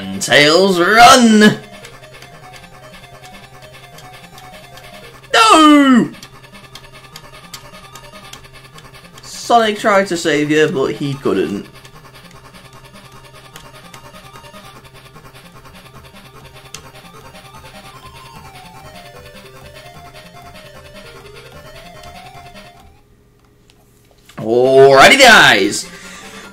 Run, Tails, run! No! Sonic tried to save you, but he couldn't. Alrighty, guys!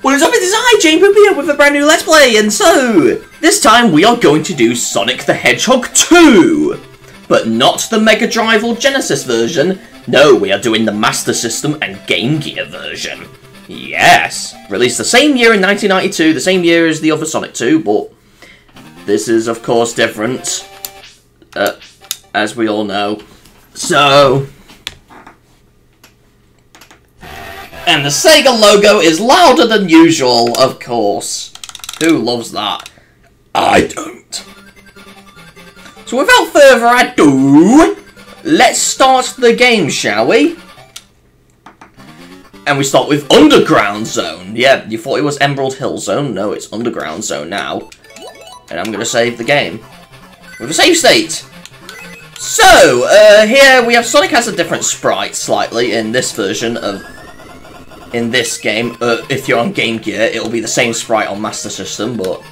What is up, it is I, JNPoop, here with a brand new Let's Play, and so, this time we are going to do Sonic the Hedgehog 2! But not the Mega Drive or Genesis version, no, we are doing the Master System and Game Gear version. Yes! Released the same year in 1992, the same year as the other Sonic 2, but this is, of course, different, as we all know. So... and the Sega logo is louder than usual, of course. Who loves that? I don't. So without further ado, let's start the game, shall we? And we start with Underground Zone. Yeah, you thought it was Emerald Hill Zone. No, it's Underground Zone now. And I'm going to save the game. With a save state. So, here we have Sonic has a different sprite slightly in this version of... in this game, if you're on Game Gear, it'll be the same sprite on Master System, but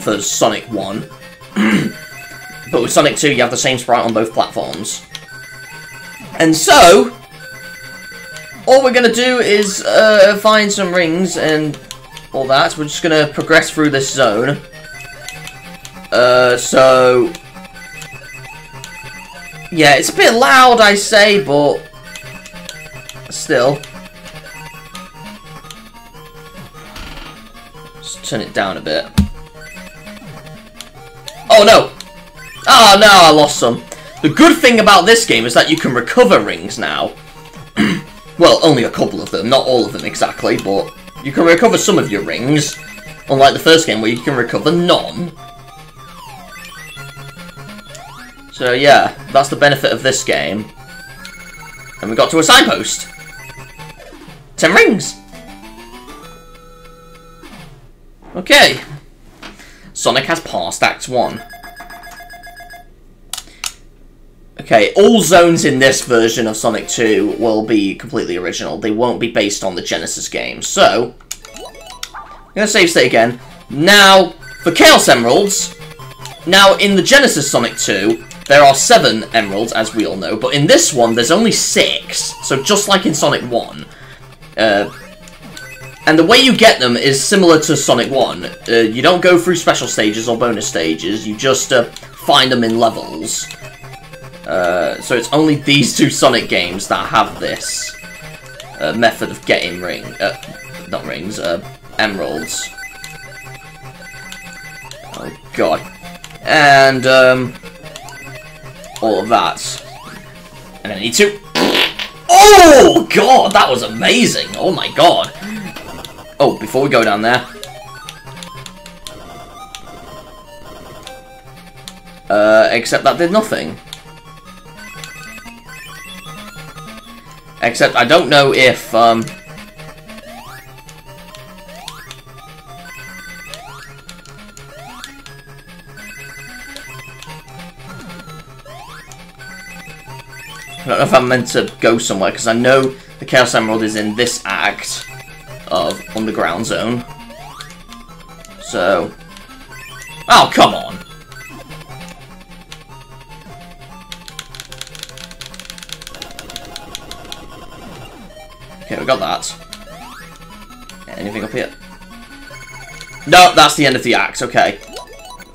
for Sonic 1. But with Sonic 2, you have the same sprite on both platforms. And so, all we're going to do is find some rings and all that. We're just going to progress through this zone. So, yeah, it's a bit loud, I say, but still... turn it down a bit. Oh no! Oh no, I lost some. The good thing about this game is that you can recover rings now. Well, only a couple of them, not all of them exactly, but you can recover some of your rings. Unlike the first game where you can recover none. So yeah, that's the benefit of this game. And we got to a signpost. 10 rings! Okay, Sonic has passed Act 1. Okay, all zones in this version of Sonic 2 will be completely original. They won't be based on the Genesis game, so... I'm gonna save state again. Now, for Chaos Emeralds... now, in the Genesis Sonic 2, there are 7 Emeralds, as we all know, but in this one, there's only 6. So, just like in Sonic 1, and the way you get them is similar to Sonic 1. You don't go through special stages or bonus stages. You just find them in levels. So it's only these two Sonic games that have this method of getting emeralds. Oh, God. And all of that. And I need to... oh, God, that was amazing. Oh, my God. Oh, before we go down there. Except that did nothing. Except I don't know if, I don't know if I'm meant to go somewhere, because I know the Chaos Emerald is in this act of Underground Zone. So... oh, come on! Okay, we got that. Anything up here? No, that's the end of the act, okay.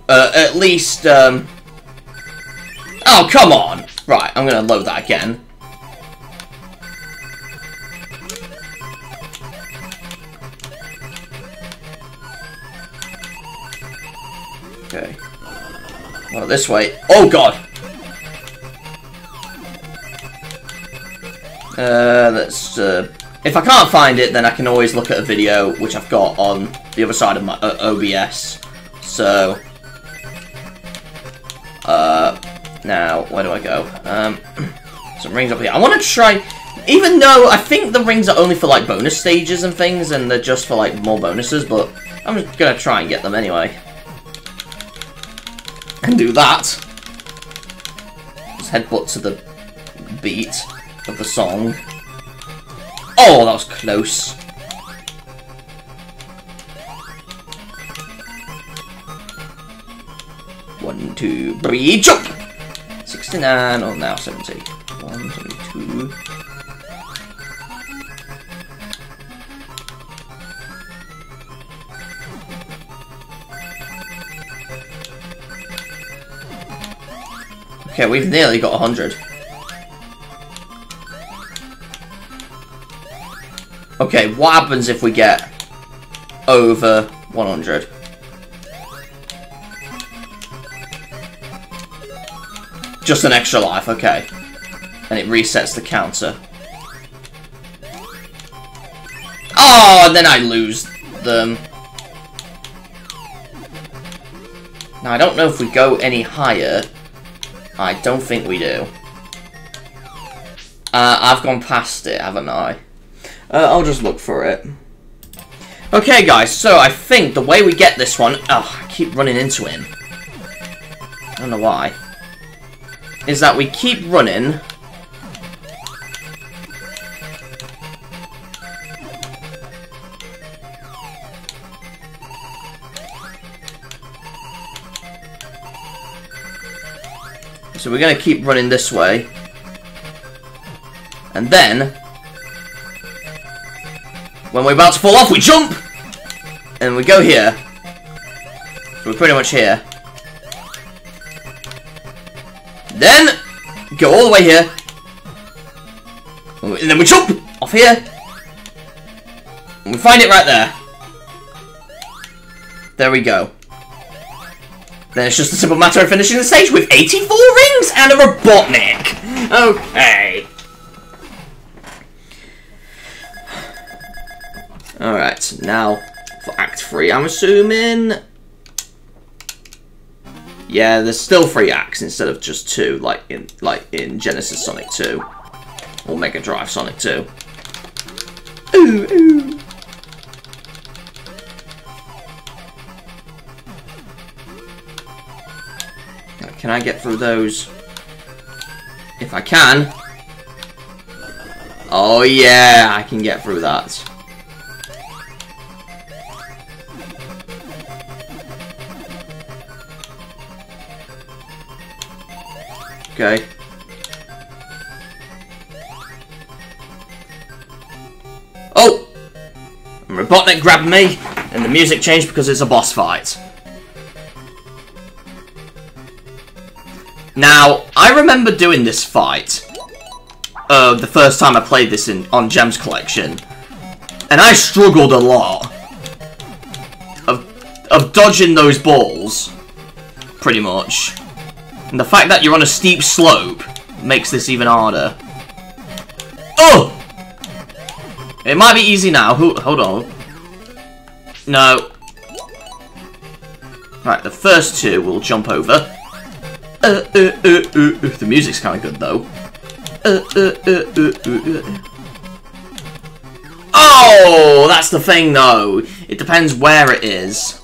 At least, oh, come on! Right, I'm gonna load that again. Okay. Well, this way. Oh, God! Let's, if I can't find it, then I can always look at a video, which I've got on the other side of my OBS. So... now, where do I go? Some rings up here. I want to try... even though I think the rings are only for, like, bonus stages and things, and they're just for, like, more bonuses, but I'm just gonna try and get them anyway. and do that. Just headbutt to the beat of the song. Oh, that was close. One, two, three, jump! 69, oh now 70. 1, 2. Okay, we've nearly got 100. Okay, what happens if we get over 100? Just an extra life, okay. And it resets the counter. Oh, and then I lose them. Now, I don't know if we go any higher. I don't think we do. I've gone past it, haven't I? I'll just look for it. Okay, guys, so I think the way we get this one... Oh, I keep running into him. I don't know why. Is that we keep running. So we're going to keep running this way. And then, when we're about to fall off, we jump! And we go here. So we're pretty much here. Then, go all the way here. And then we jump off here. And we find it right there. There we go. Then it's just a simple matter of finishing the stage with 84 rings and a Robotnik. Okay. Alright, now for Act 3, I'm assuming. Yeah, there's still 3 acts instead of just 2, like in Genesis Sonic 2. Or Mega Drive Sonic 2. Ooh, ooh. Can I get through those? If I can. Oh yeah, I can get through that. Okay. Oh! And Robotnik grabbed me, and the music changed because it's a boss fight. Now, I remember doing this fight the first time I played this on Gems Collection, and I struggled a lot of dodging those balls, pretty much. And the fact that you're on a steep slope makes this even harder. Oh! It might be easy now. Hold on. No. Right, the first two we'll jump over. The music's kind of good, though. Oh! That's the thing, though. It depends where it is.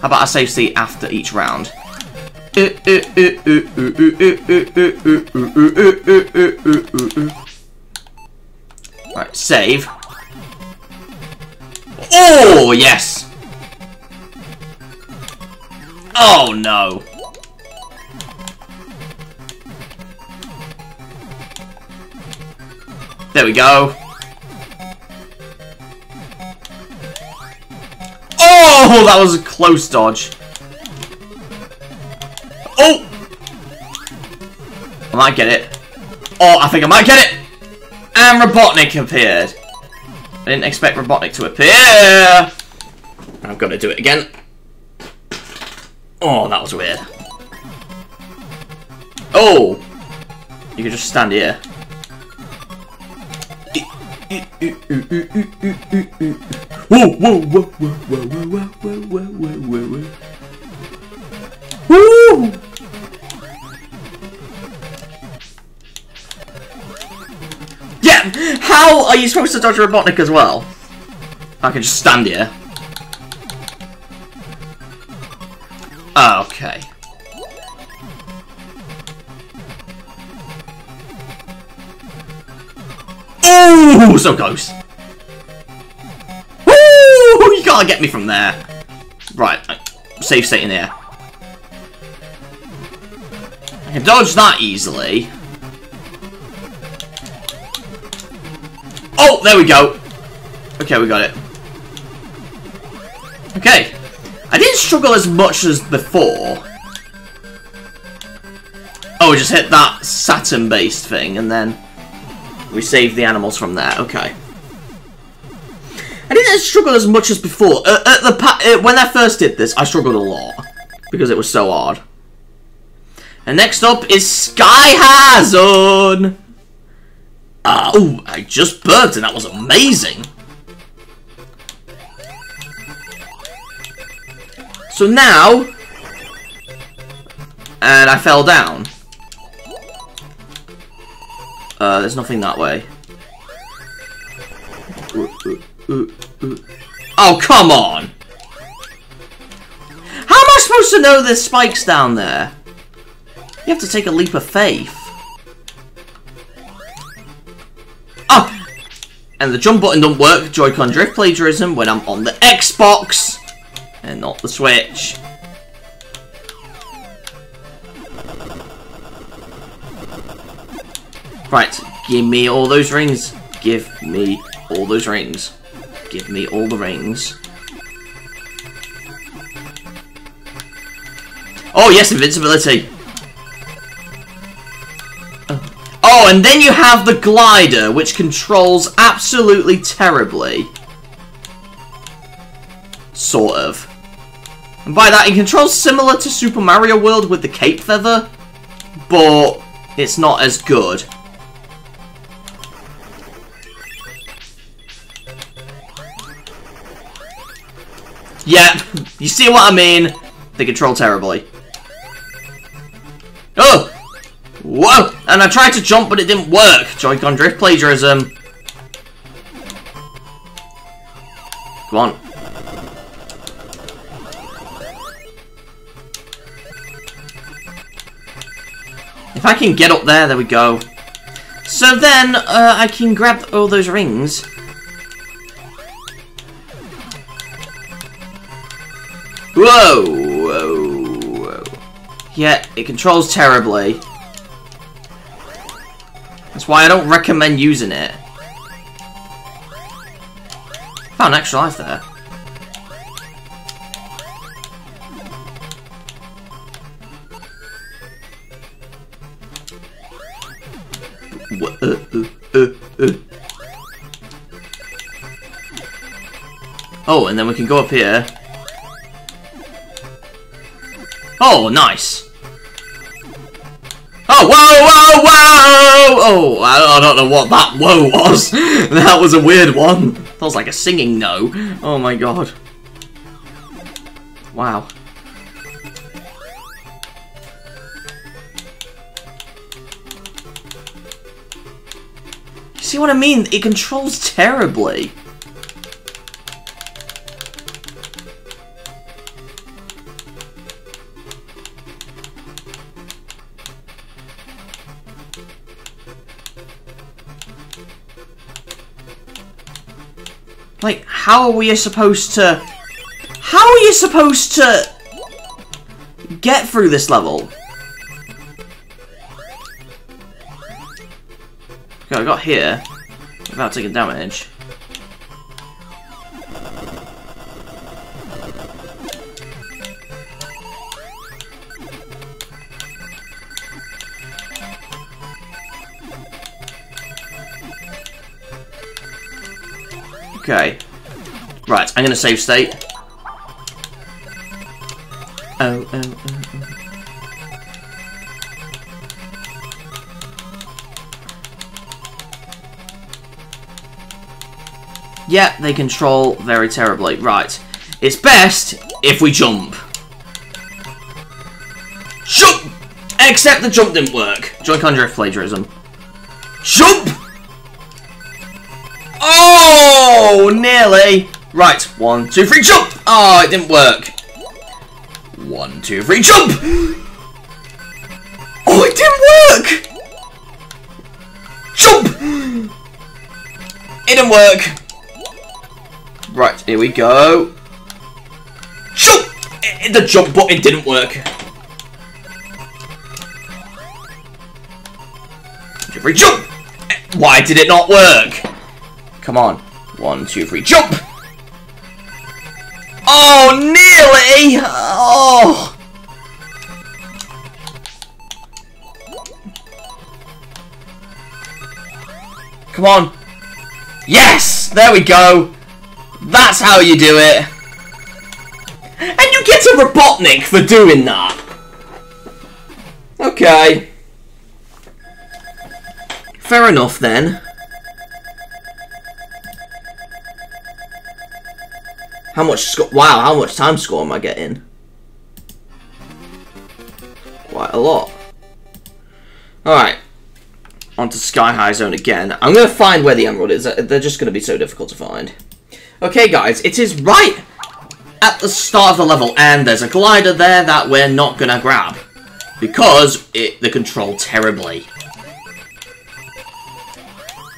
How about I save state after each round? Alright, save. Oh, yes! Oh, no. There we go. Oh, that was a close dodge. Oh! I might get it. Oh, I think I might get it! And Robotnik appeared. I didn't expect Robotnik to appear. I'm gonna do it again. Oh, that was weird. Oh! You can just stand here. Woo! Yeah! How are you supposed to dodge Robotnik as well? I can just stand here. Okay. Ooh, so close. Woo! You can't get me from there. Right, safe state in the air. I can dodge that easily. Oh, there we go. Okay, we got it. Okay. I didn't struggle as much as before. Oh, we just hit that Saturn-based thing, and then we saved the animals from there. Okay. I didn't struggle as much as before. When I first did this, I struggled a lot, because it was so hard. And next up is Sky Hazard! Oh, I just burped and that was amazing! So now... And I fell down. There's nothing that way. Oh, come on! How am I supposed to know there's spikes down there? You have to take a leap of faith. Oh! And the jump button doesn't work. Joy-Con Drift plagiarism when I'm on the Xbox. And not the Switch. Right. Give me all those rings. Give me all those rings. Give me all the rings. Oh, yes, invincibility. Oh, and then you have the glider, which controls absolutely terribly. Sort of. And by that, it controls similar to Super Mario World with the cape feather, but it's not as good. Yeah, you see what I mean? They control terribly. Oh! Whoa! And I tried to jump, but it didn't work. Joy-Con Drift plagiarism. Come on. If I can get up there, there we go. So then, I can grab all those rings. Whoa! Whoa! Yeah, it controls terribly. That's why I don't recommend using it. Found an extra life there. Oh, and then we can go up here. Oh, nice. Oh, whoa, whoa, whoa! Oh, I don't know what that whoa was. That was a weird one. That was like a singing no. Oh my god. Wow. You see what I mean? It controls terribly. Like, how are we supposed to... How are you supposed to... get through this level? Okay, I got here without taking damage. Okay. Right, I'm gonna save state. Oh. Yeah, they control very terribly. Right. It's best if we jump. Jump! Except the jump didn't work. Joy-Con Drift plagiarism. Jump! Oh, nearly. Right, 1, 2, 3, jump! Oh, it didn't work. One, two, three, jump! Oh, it didn't work! Jump! It didn't work. Right, here we go. Jump! The jump button didn't work. One, two, three, jump! Why did it not work? Come on. One, two, three, jump! Oh, nearly! Oh! Come on. Yes! There we go. That's how you do it. And you get a Robotnik for doing that. Okay. Fair enough, then. How much wow, how much time score am I getting? Quite a lot. Alright. Onto Sky High Zone again. I'm going to find where the Emerald is. They're just going to be so difficult to find. Okay, guys. It is right at the start of the level. And there's a glider there that we're not going to grab. Because they control terribly.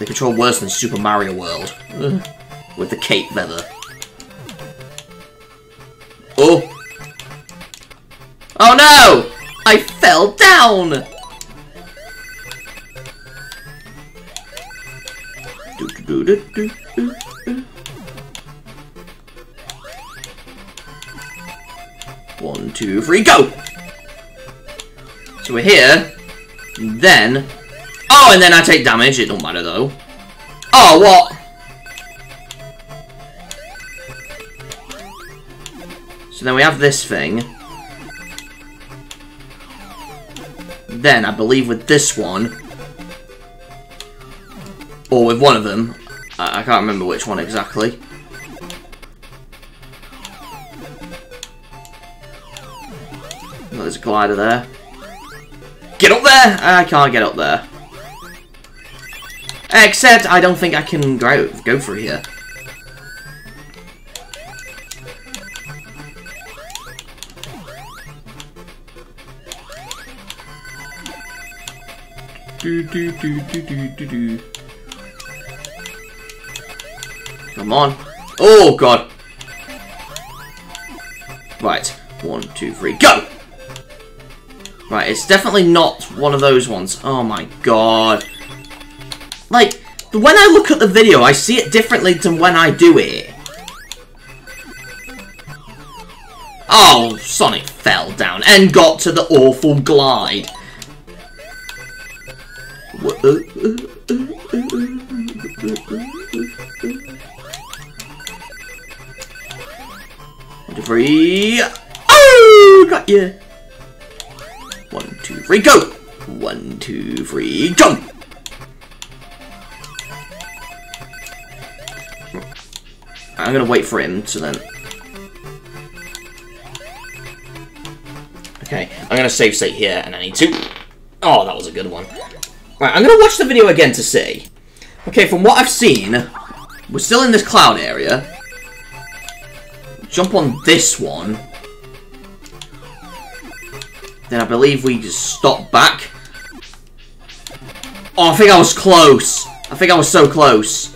They control worse than Super Mario World. With the cape feather. Oh. Oh no! I fell down! One, two, three, go! So we're here. Then. Oh, and then I take damage. It don't matter though. Oh, what? So then we have this thing. Then, I believe with this one, or with one of them, I can't remember which one exactly. Oh, there's a glider there. Get up there! I can't get up there. Except, I don't think I can go through here. Come on. Oh, God. Right. One, two, three, go! Right, it's definitely not one of those ones. Oh, my God. Like, when I look at the video, I see it differently than when I do it. Oh, Sonic fell down and got to the awful glide. One, two, three. Oh, got you. One, two, three, go. One, two, three, go. I'm gonna wait for him to then. Okay, I'm gonna save state here, and I need to. Oh, that was a good one. Right, I'm going to watch the video again to see. Okay, from what I've seen, we're still in this cloud area. Jump on this one. Then I believe we just stop back. Oh, I think I was close. I think I was so close.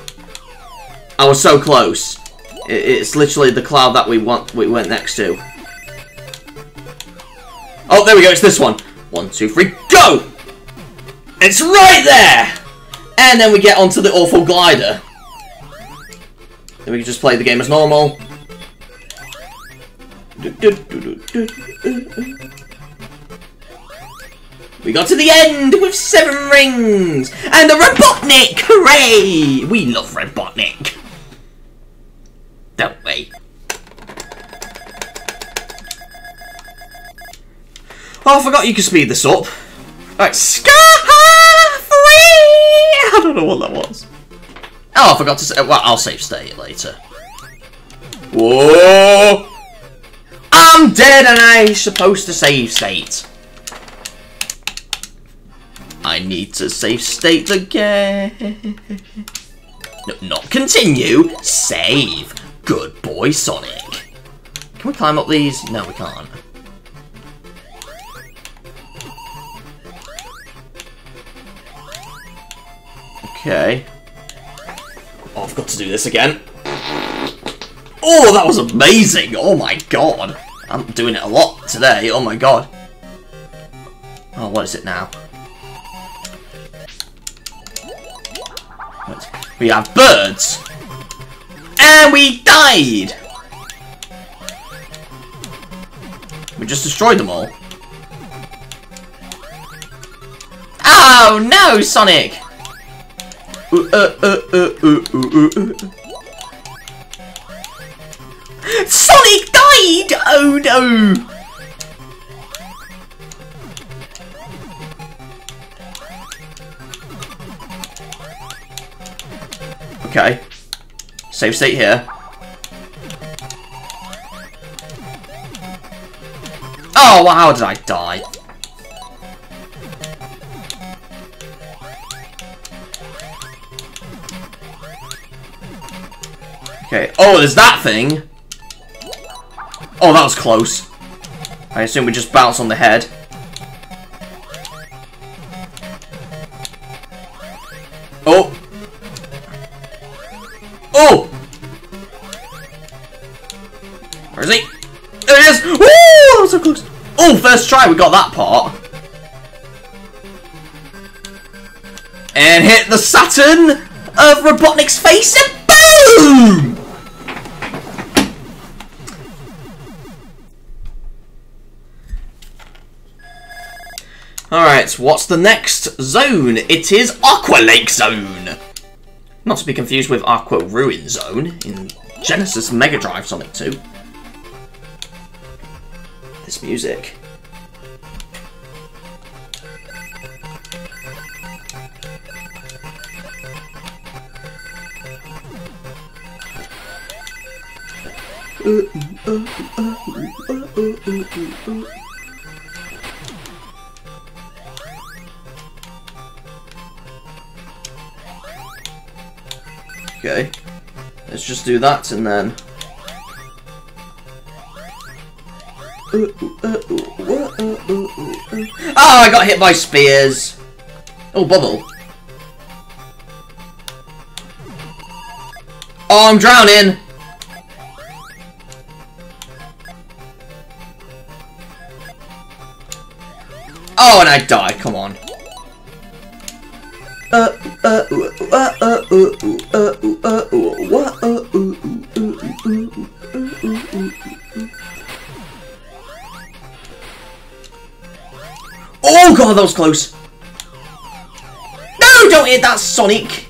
I was so close. It's literally the cloud that we went next to. Oh, there we go. It's this one. One, two, three, go! It's right there! And then we get onto the awful glider. Then we can just play the game as normal. We got to the end with 7 rings! And the Robotnik! Hooray! We love Robotnik. Don't we? Oh, I forgot you could speed this up. Alright, Sky High 3! I don't know what that was. Oh, I forgot to say. Well, I'll save state later. Whoa! I'm dead and I'm supposed to save state. I need to save state again. No, not continue. Save. Good boy, Sonic. Can we climb up these? No, we can't. Okay. Oh, I've got to do this again. Oh, that was amazing! Oh my god! I'm doing it a lot today, oh my god. Oh, what is it now? We have birds! And we died! We just destroyed them all. Oh no, Sonic! Sonic died! Oh no! Okay. Save state here. Oh, well, how did I die? Okay. Oh, there's that thing. Oh, that was close. I assume we just bounce on the head. Oh. Oh! Where is he? There he is! Woo! That was so close! Oh, first try, we got that part. And hit the Saturn of Robotnik's face and boom! Alright, what's the next zone? It is Aqua Lake Zone! Not to be confused with Aqua Ruin Zone in Genesis Mega Drive Sonic 2. This music. Okay, let's just do that and then... Oh, I got hit by spears! Oh, bubble. Oh, I'm drowning! Oh, and I die, come on. Oh god, that was close. No, don't hit that, Sonic.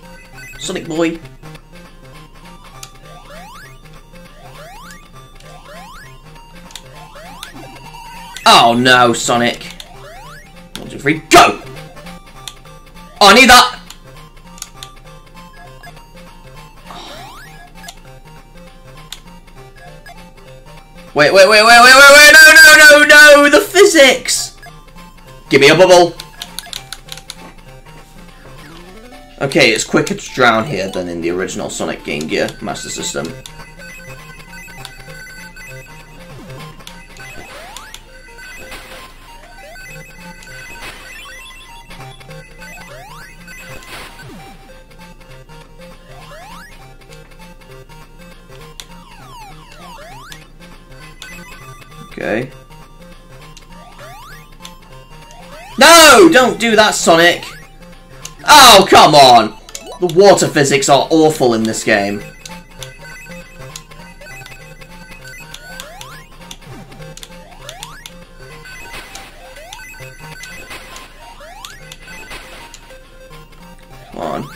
Sonic boy. Oh no, Sonic. 1, 2, 3, go! Oh, I need that! Wait, no, the physics! Give me a bubble! Okay, it's quicker to drown here than in the original Sonic Game Gear Master System. Okay. No! Don't do that, Sonic! Oh, come on! The water physics are awful in this game. Come on.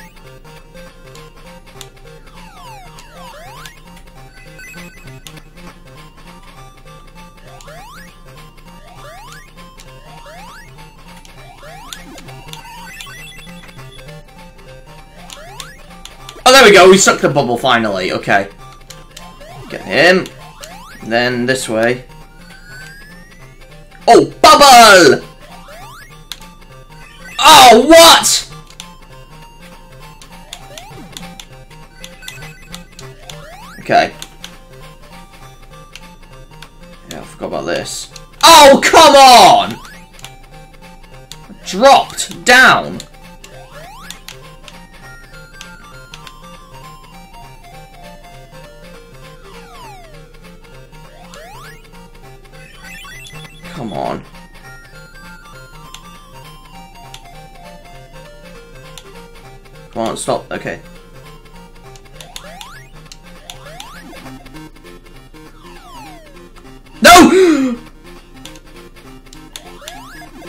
There we go, we sucked the bubble finally, okay. Get him. And then this way. Oh, bubble! Oh, what? Okay. Yeah, I forgot about this. Oh, come on! I dropped down. come on. Come on, stop. Okay. No!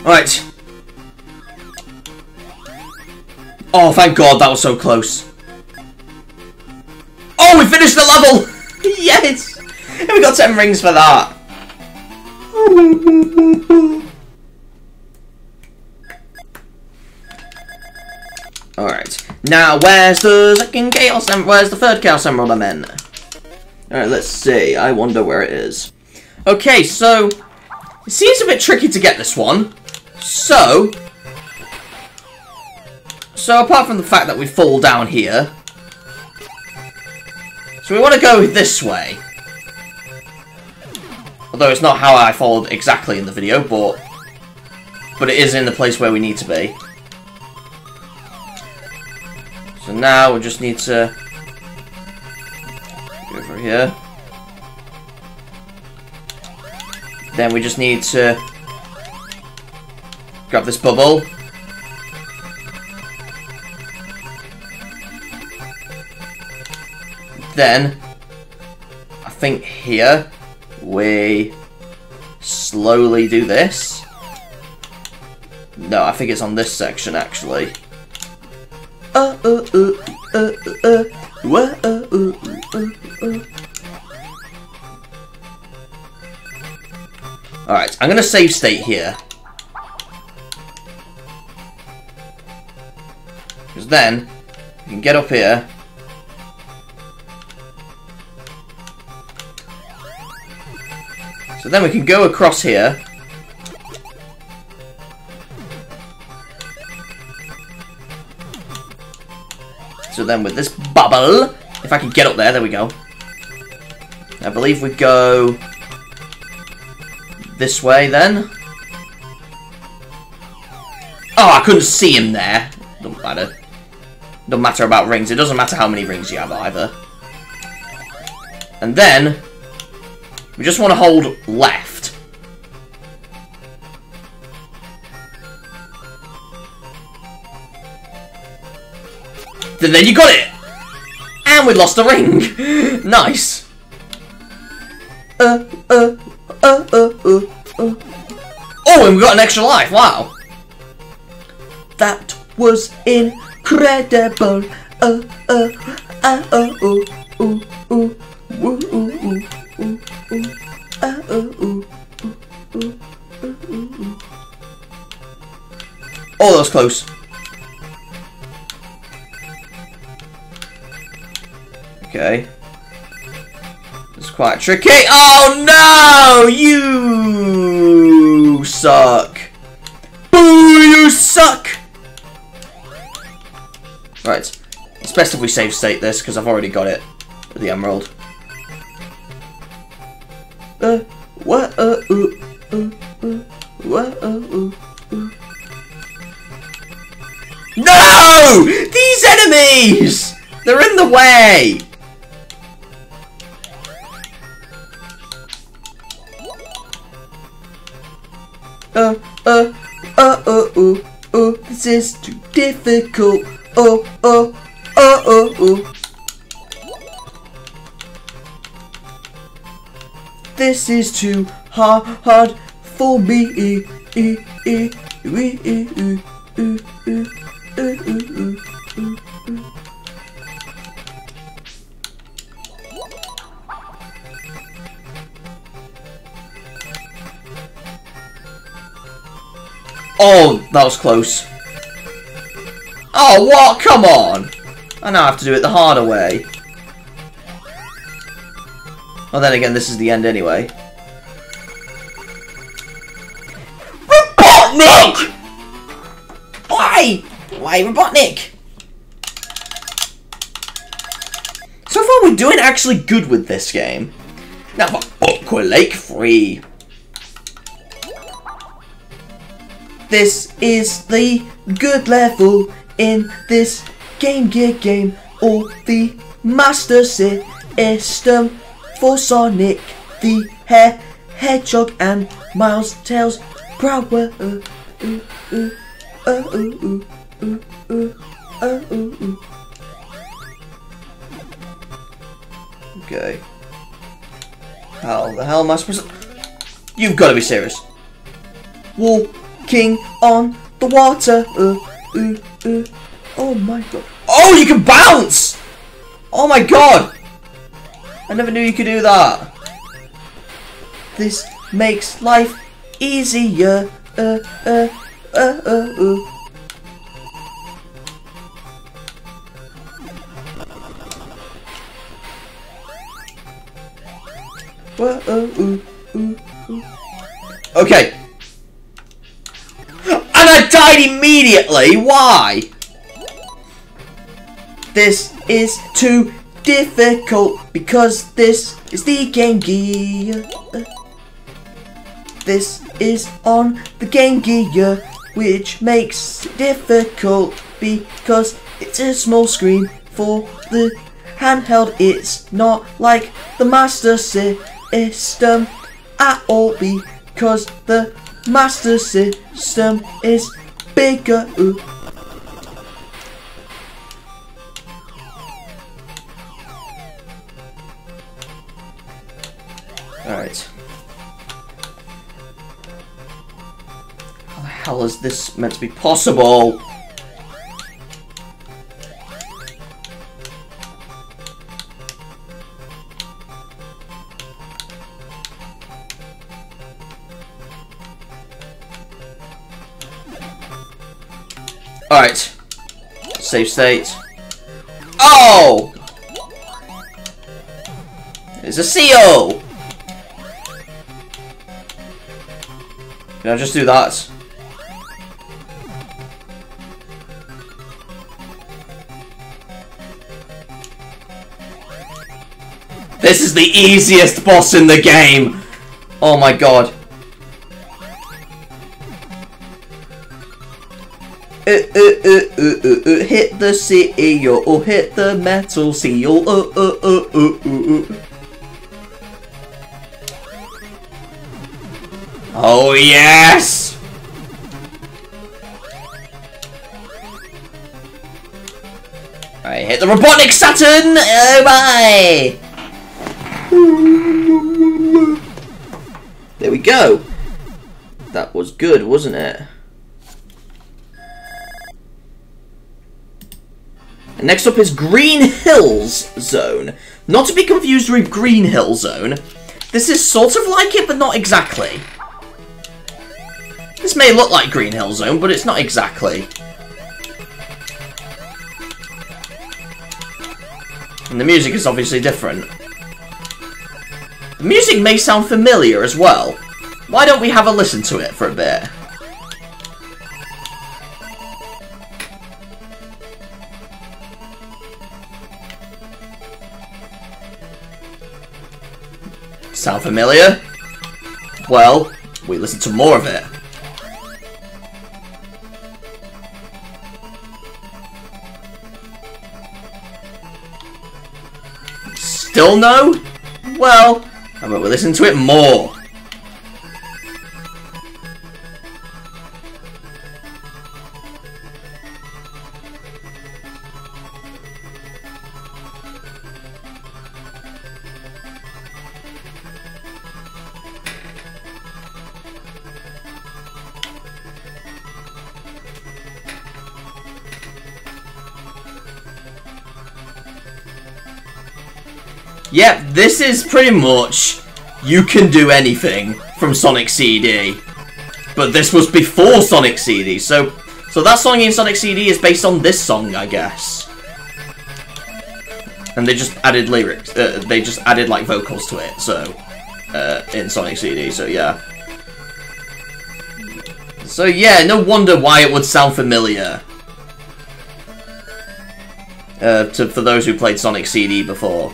Alright. Oh, thank God, that was so close. Oh, we finished the level! Yes! And we got 10 rings for that. Alright. Now, where's the second Chaos Emerald? Where's the third Chaos Emerald, I'm in? Alright, let's see. I wonder where it is. Okay, so... it seems a bit tricky to get this one. So, apart from the fact that we fall down here... so we want to go this way. Although it's not how I followed exactly in the video, but it is in the place where we need to be. So now we just need to... go over here. Then we just need to... grab this bubble. Then, I think here, we slowly do this. No, I think it's on this section, actually. Alright, I'm gonna save state here. Because then, you can get up here. So then we can go across here. So then with this bubble, if I can get up there, there we go. I believe we go this way then. Oh, I couldn't see him there. Doesn't matter. Doesn't matter about rings. It doesn't matter how many rings you have either. And then... we just want to hold left. Then you got it! And we lost a ring! Nice! Oh, and we got an extra life, wow! That was incredible! Oh, that was close. Okay. It's quite tricky. Oh no! You suck. Boo, you suck! Right. It's best if we save state this, because I've already got it with the emerald. No! These enemies! They're in the way! This is too difficult. This is too hard for me. Oh, that was close. Oh, what? Come on. I now have to do it the harder way. Well, then again, this is the end anyway. Robotnik! Why? Why Robotnik? So far, we're doing actually good with this game. Now for Aqua Lake 3. This is the good level in this Game Gear game, or the Master System. For Sonic the Hedgehog and Miles, Tails, Prower. Okay. How the hell am I supposed to... You've got to be serious. Walking on the water. Oh my god. Oh, you can bounce! Oh my god! I never knew you could do that. This makes life easier. Okay. And I died immediately. Why? This is too difficult because this is the Game Gear. This is on the Game Gear, which makes it difficult because it's a small screen for the handheld. It's not like the Master System at all because the Master System is bigger. Ooh. Alright. How the hell is this meant to be possible? Alright. Save state. Oh! There's a CO! Can I just do that? This is the easiest boss in the game! Oh my god. Hit the seal, or hit the metal seal. Oh yes! Alright, hit the Robotnik Saturn! Oh my! There we go! That was good, wasn't it? And next up is Green Hills Zone. Not to be confused with Green Hill Zone. This is sort of like it, but not exactly. This may look like Green Hill Zone, but it's not exactly. And the music is obviously different. The music may sound familiar as well. Why don't we have a listen to it for a bit? Sound familiar? Well, we listen to more of it. Still no? Well, how about we listen to it more? Yep, this is pretty much You Can Do Anything from Sonic CD. But this was before Sonic CD, so that song in Sonic CD is based on this song, I guess. And they just added lyrics, they just added, like, vocals to it, so... in Sonic CD, so yeah. So yeah, no wonder why it would sound familiar. For those who played Sonic CD before.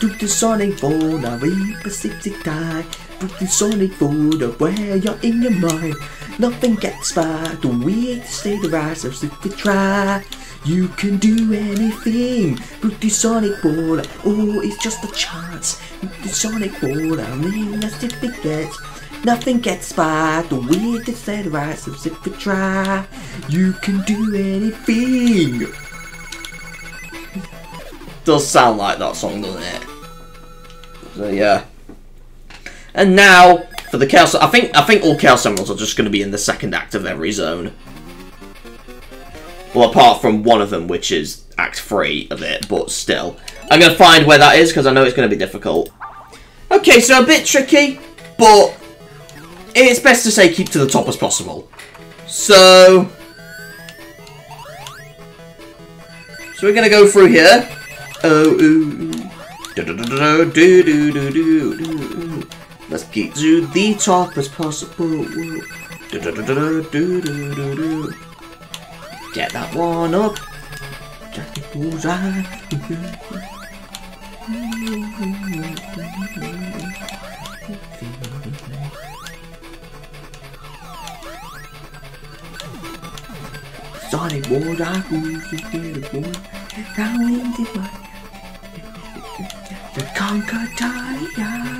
Brooklyn Sonic for the Reaper 60 die. Brooklyn Sonic for the where you're in your mind. Nothing gets by. The way to stay the rise of super try. You can do anything with the Sonic Ball. Oh, it's just a chance with the Sonic Ball. I mean, that's if it gets. Nothing gets by the way they said right, so if we try, you can do anything. Does sound like that song, doesn't it? So yeah. And now for the Chaos, I think all Chaos Emeralds are just going to be in the second act of every zone. Well, apart from one of them, which is Act 3 of it, but still. I'm going to find where that is, because I know it's going to be difficult. Okay, so a bit tricky, but it's best to say keep to the top as possible. So we're going to go through here. Oh, ooh. Do do do do do do do do. Let's get to the top as possible. Do do do do do do do. Get that one up. Sonic World, I the conquer die.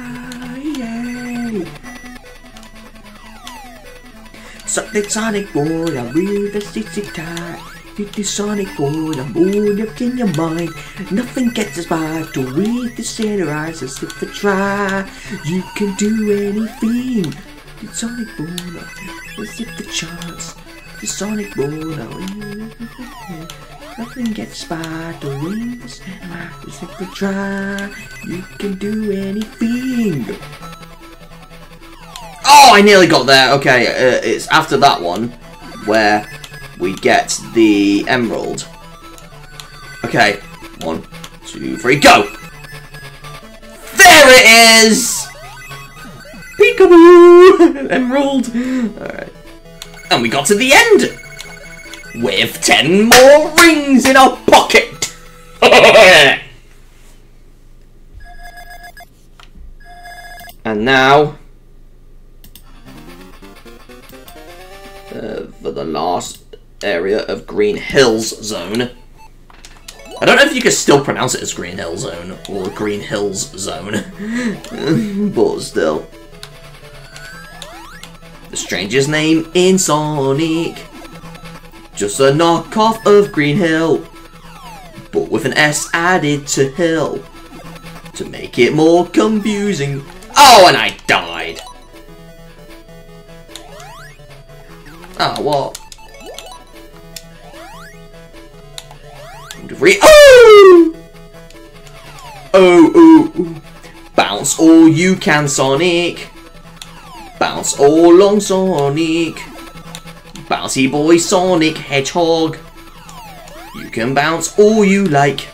Something Sonic World, I will the city tie. With the Sonic World, I'm all up in your mind. Nothing gets us by to read the standardized as if we try. You can do anything. The Sonic World, let's get the chance. The Sonic Ball, nothing gets by the wings, it's if we try, you can do anything. Oh, I nearly got there. Okay, it's after that one where we get the emerald. Okay, 1, 2, 3, go! There it is! Peekaboo! Emerald! Alright. And we got to the end with 10 more rings in our pocket. And now, for the last area of Green Hills Zone. I don't know if you can still pronounce it as Green Hill Zone or Green Hills Zone, but still. The strangest name in Sonic, just a knockoff of Green Hill, but with an S added to Hill, to make it more confusing. Oh, and I died! Oh, what? Oh! Oh, oh, oh. Bounce all you can, Sonic. Bounce all along, Sonic. Bouncy boy, Sonic Hedgehog. You can bounce all you like.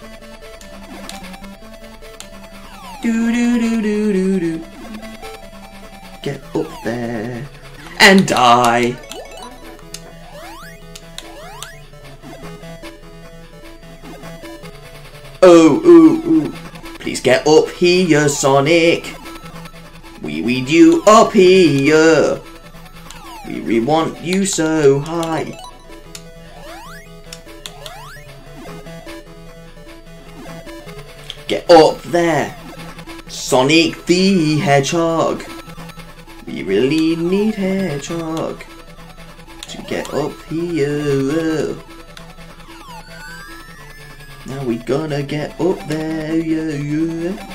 Do do do do do do. Get up there and die. Oh, ooh, ooh. Please get up here, Sonic. We weed you up here. We want you so high. Get up there, Sonic the Hedgehog. We really need Hedgehog to get up here. Now we gonna get up there, yeah.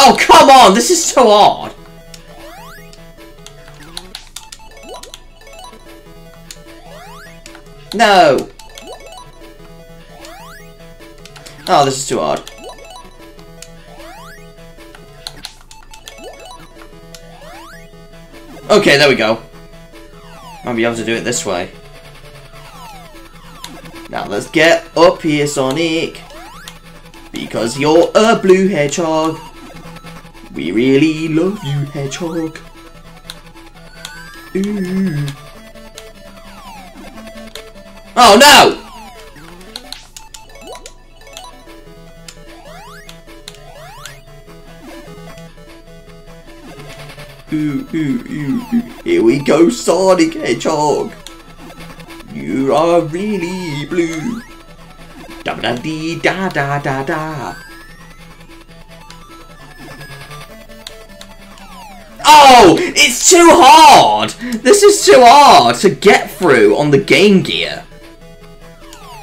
Oh, come on! This is so hard! No! Oh, this is too hard. Okay, there we go. Might be able to do it this way. Now, let's get up here, Sonic. Because you're a blue hedgehog. We really love you, Hedgehog. Ooh. Oh no! Ooh, ooh, ooh, ooh. Here we go, Sonic Hedgehog. You You are really blue. Da da dee da da da da. Oh, it's too hard! This is too hard to get through on the Game Gear.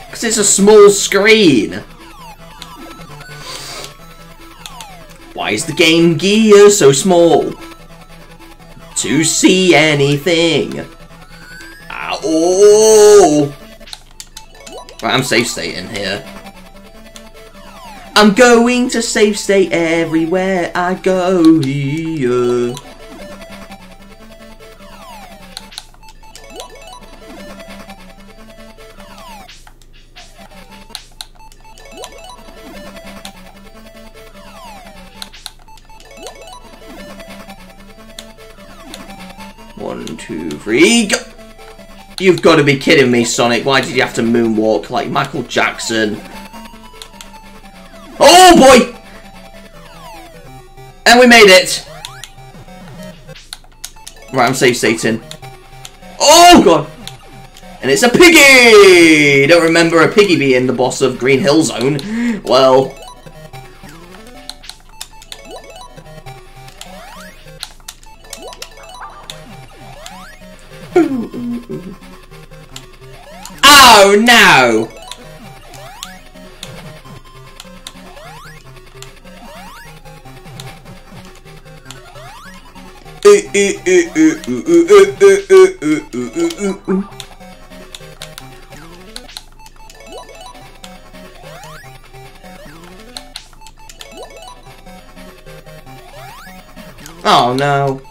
Because it's a small screen. Why is the Game Gear so small? To see anything. Ow. Oh. Right, I'm safe state in here. I'm going to safe state everywhere I go here. One, two, three, go! You've got to be kidding me, Sonic. Why did you have to moonwalk like Michael Jackson? Oh boy! And we made it! Right, I'm safe Satan. Oh god! And it's a piggy! Don't remember a piggy being the boss of Green Hill Zone. Well... Oh no! Oh no.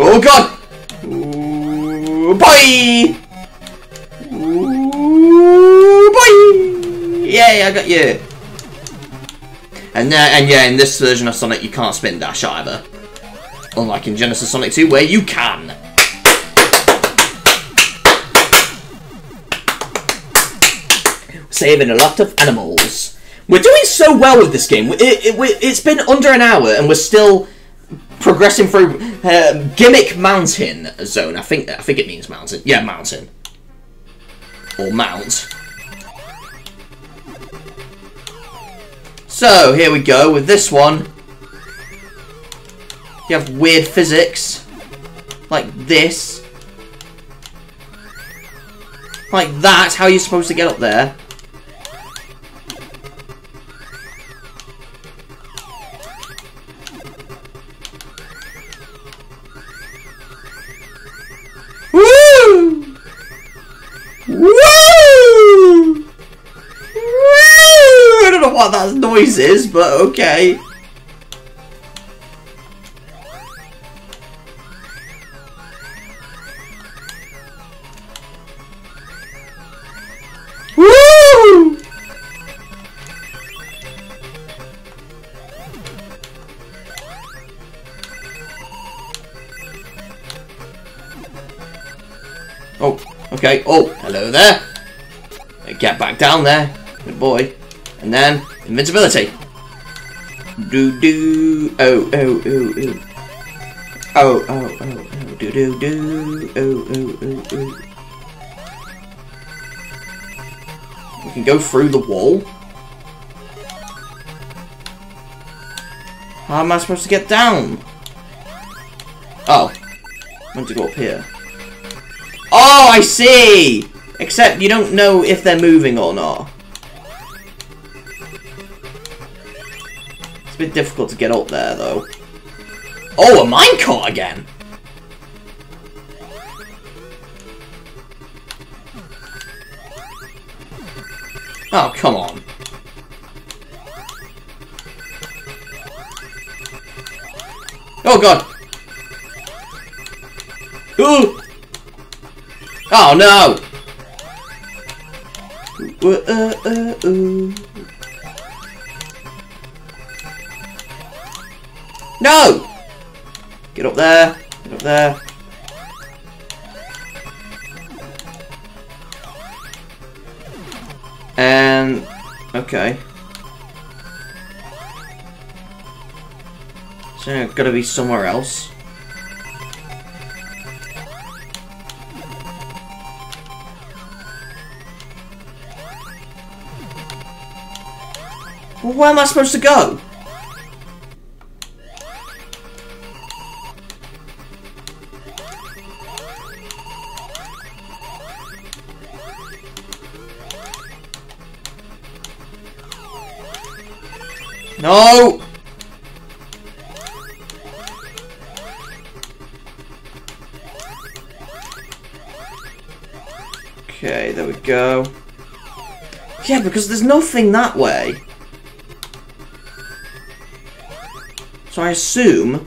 Oh god! Ooh, boy! Ooh, boy! Yay, I got you! And yeah, in this version of Sonic, you can't spin dash either. Unlike in Genesis Sonic 2, where you can! Saving a lot of animals. We're doing so well with this game. It's been under an hour and we're still... progressing through Gimmick Mountain Zone. I think it means mountain. Yeah, mountain. Or mount. So, here we go with this one. You have weird physics. Like this. Like that. How are you supposed to get up there? What that noise is, but okay. Woo! Oh, okay. Oh, hello there. Get back down there. Good boy. And then, invincibility. Do-do. Oh, oh, oh, oh. Oh, oh, oh, oh. Do-do-do. Oh, oh, oh, oh. We can go through the wall. How am I supposed to get down? Oh. I want to go up here. Oh, I see! Except you don't know if they're moving or not. Bit difficult to get up there though. Oh, a minecart again! Oh, come on. Oh god! Ooh! Oh no! No! Get up there. Get up there. Okay. So it's gotta be somewhere else. Well, where am I supposed to go? No! Okay, there we go. Yeah, because there's nothing that way. So I assume...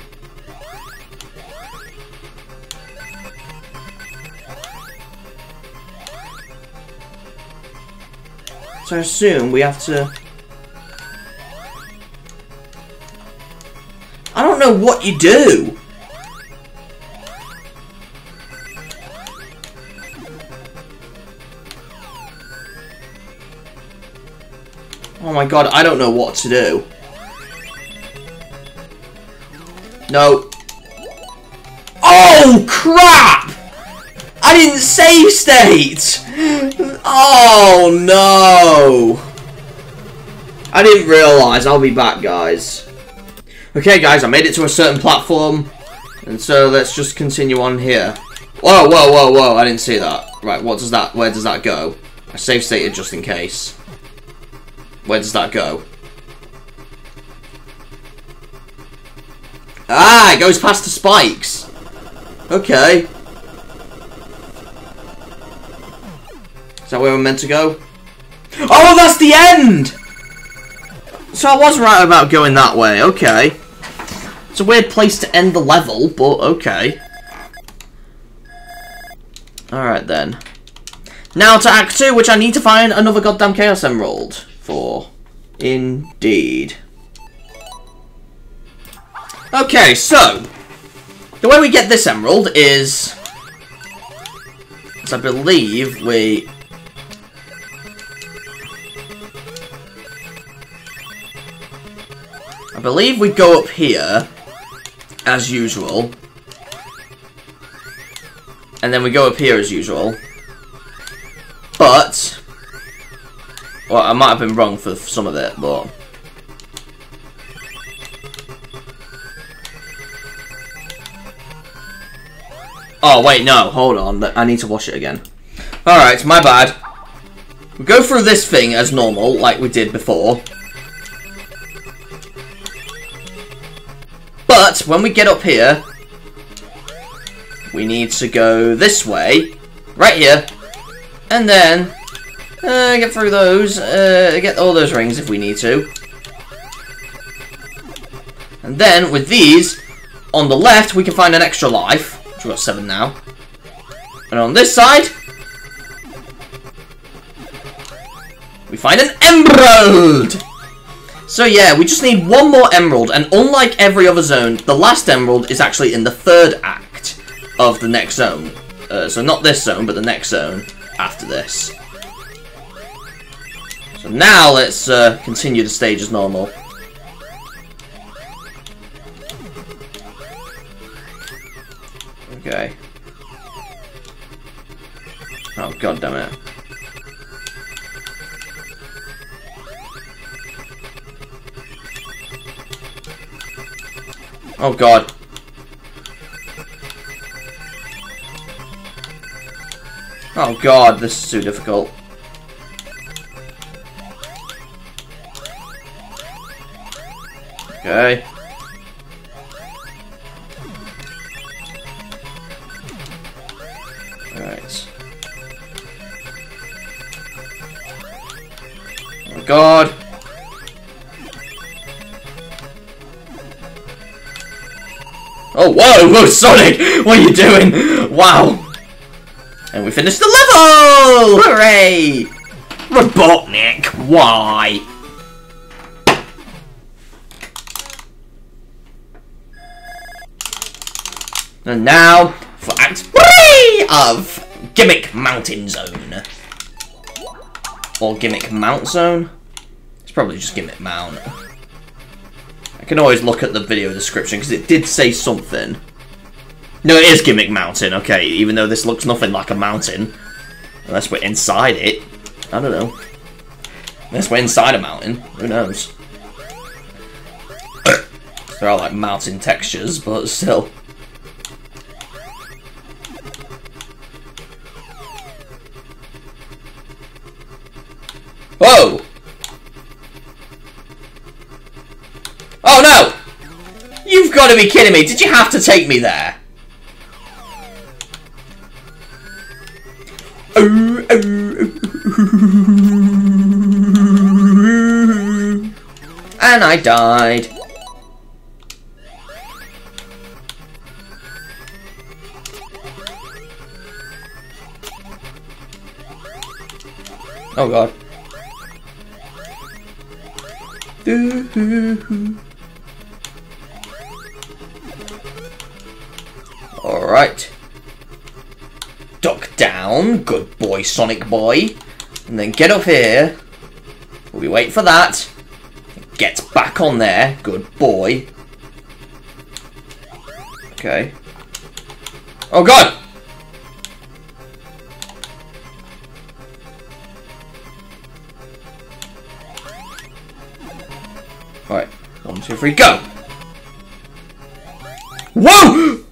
we have to... I don't know what you do! Oh my god, I don't know what to do. No. Oh, crap! I didn't save state! Oh, no! I didn't realise. I'll be back, guys. Okay, guys, I made it to a certain platform. And so let's just continue on here. Whoa, whoa, whoa, whoa, I didn't see that. Right, what does that, where does that go? I save stated just in case. Where does that go? Ah, it goes past the spikes. Okay. Is that where we're meant to go? Oh, that's the end! So I was right about going that way, okay. It's a weird place to end the level, but okay. Alright then. Now to Act 2, which I need to find another goddamn Chaos Emerald for. Indeed. Okay, so, the way we get this emerald is, I believe we... go up here, as usual. And then we go up here as usual. But, well, I might have been wrong for some of it, but... Oh, wait, no, hold on, I need to wash it again. Alright, my bad. We go through this thing as normal, like we did before. But, when we get up here, we need to go this way, right here, and then get through those, get all those rings if we need to. And then, with these, on the left, we can find an extra life. We've got 7 now. And on this side, we find an emerald! So yeah, we just need one more emerald, and unlike every other zone, the last emerald is actually in the 3rd act of the next zone. So not this zone, but the next zone after this. So now let's continue the stage as normal. Okay. Oh, god damn it. Oh, god. Oh, god, this is too difficult. Okay. God. Oh, whoa, whoa, Sonic! What are you doing? Wow. And we finished the level! Hooray! Robotnik, why? And now, for Act 3 of Gimmick Mountain Zone. Or Gimmick Mount Zone. It's probably just Gimmick Mountain. I can always look at the video description because it did say something. No, it is Gimmick Mountain, okay, even though this looks nothing like a mountain. Unless we're inside it. I don't know. Unless we're inside a mountain. Who knows? They're all like mountain textures, but still. Whoa! Oh no! You've got to be kidding me! Did you have to take me there? And I died. Oh god. Alright. Duck down. Good boy, Sonic boy. And then get up here. We wait for that. Get back on there. Good boy. Okay. Oh god! Alright, 1, 2, 3, go! Whoa!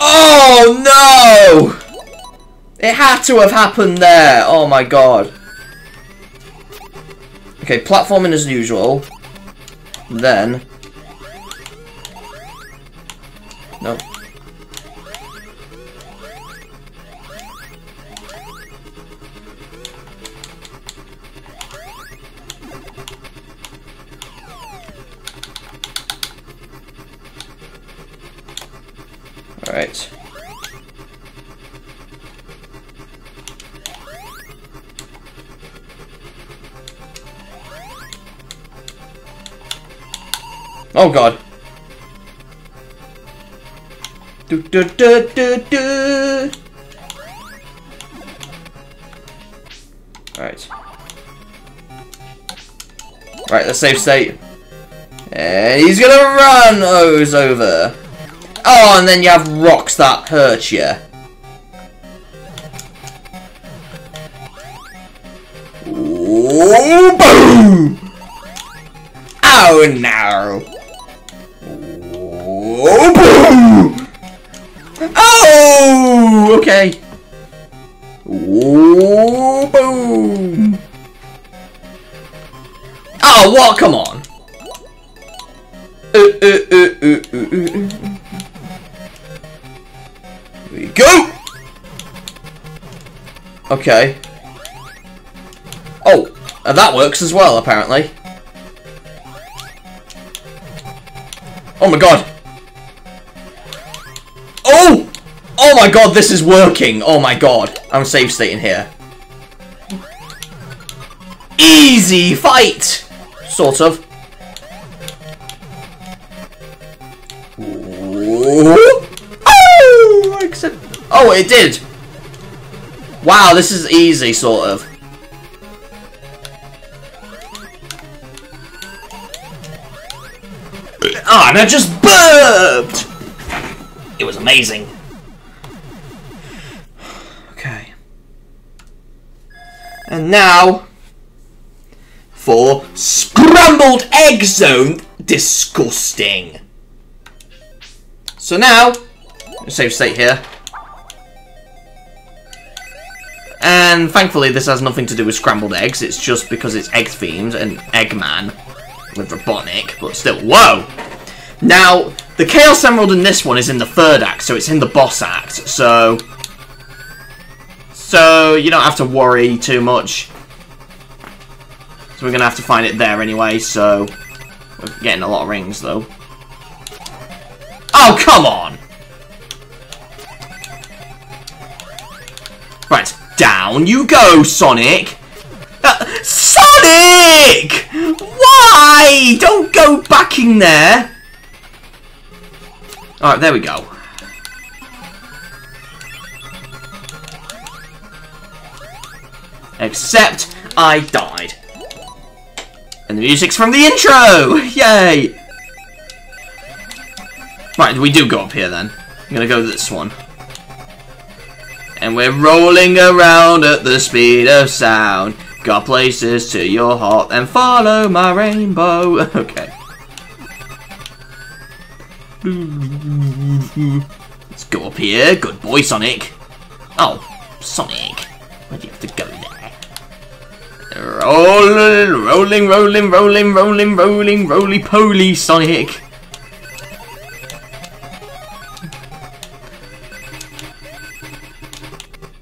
Oh no! It had to have happened there, oh my god. Okay, platforming as usual. Then... no. Alright. Oh god. Alright. Right, let's save state. And he's gonna run! Oh, it's over. Oh, and then you have rocks that hurt you. Ooh, boom! Oh, no. Oh, boom! Oh, okay. Oh, boom! Oh, what? Come on. We go! Okay. Oh, and that works as well, apparently. Oh my god. Oh! Oh my god, this is working. Oh my god. I'm save stating here. Easy fight! Sort of. Ooh. Oh, it did! Wow, this is easy, sort of. Ah, and I just burped! It was amazing. Okay. And now... for Scrambled Egg Zone! Disgusting. So now... save state here. And thankfully this has nothing to do with scrambled eggs, it's just because it's egg themed and Eggman with Robotnik, but still, whoa! Now, the Chaos Emerald in this one is in the 3rd act, so it's in the boss act, so you don't have to worry too much. So we're gonna have to find it there anyway, so we're getting a lot of rings though. Oh, come on! Right. Down you go, Sonic! Sonic! Why? Don't go back in there! Alright, there we go. Except, I died. And the music's from the intro! Yay! Right, we do go up here then. I'm gonna go this one. And we're rolling around at the speed of sound. Got places to your heart, and follow my rainbow. Okay. Let's go up here. Good boy, Sonic. Oh, Sonic. Why'd you have to go there? Rolling, rolling, rolling, rolling, rolling, rolling, roly-poly, Sonic.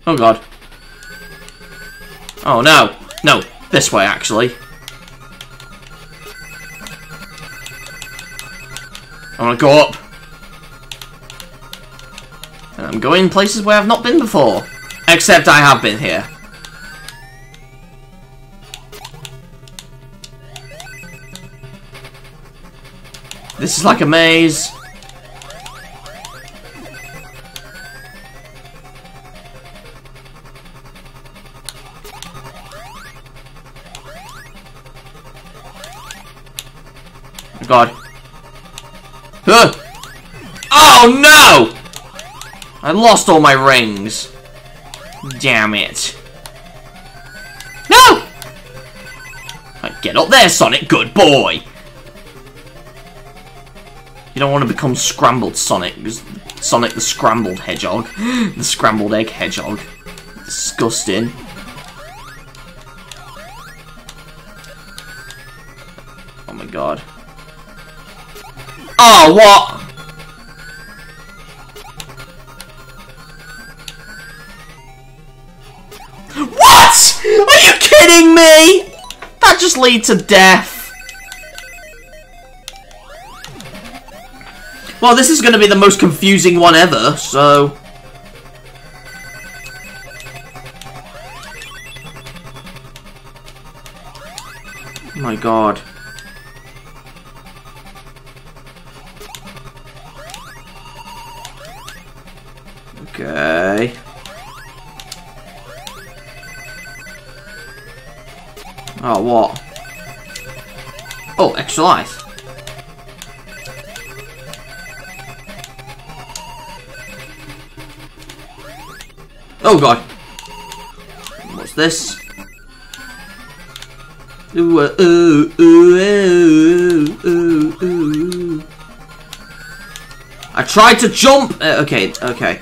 Oh, God. Oh, no. No, this way, actually. I want to go up. And I'm going places where I've not been before. Except I have been here. This is like a maze. God. Oh no! I lost all my rings. Damn it. No! Right, get up there, Sonic. Good boy. You don't want to become Scrambled Sonic. Sonic the Scrambled Hedgehog. The Scrambled Egg Hedgehog. Disgusting. Oh my god. Oh, what? What? Are you kidding me? That just leads to death. Well, this is going to be the most confusing one ever, so... Oh my god. Okay. Oh, what? Oh, extra life. Oh, God. What's this? Ooh, ooh, ooh, ooh, ooh, ooh. I tried to jump! Okay, okay.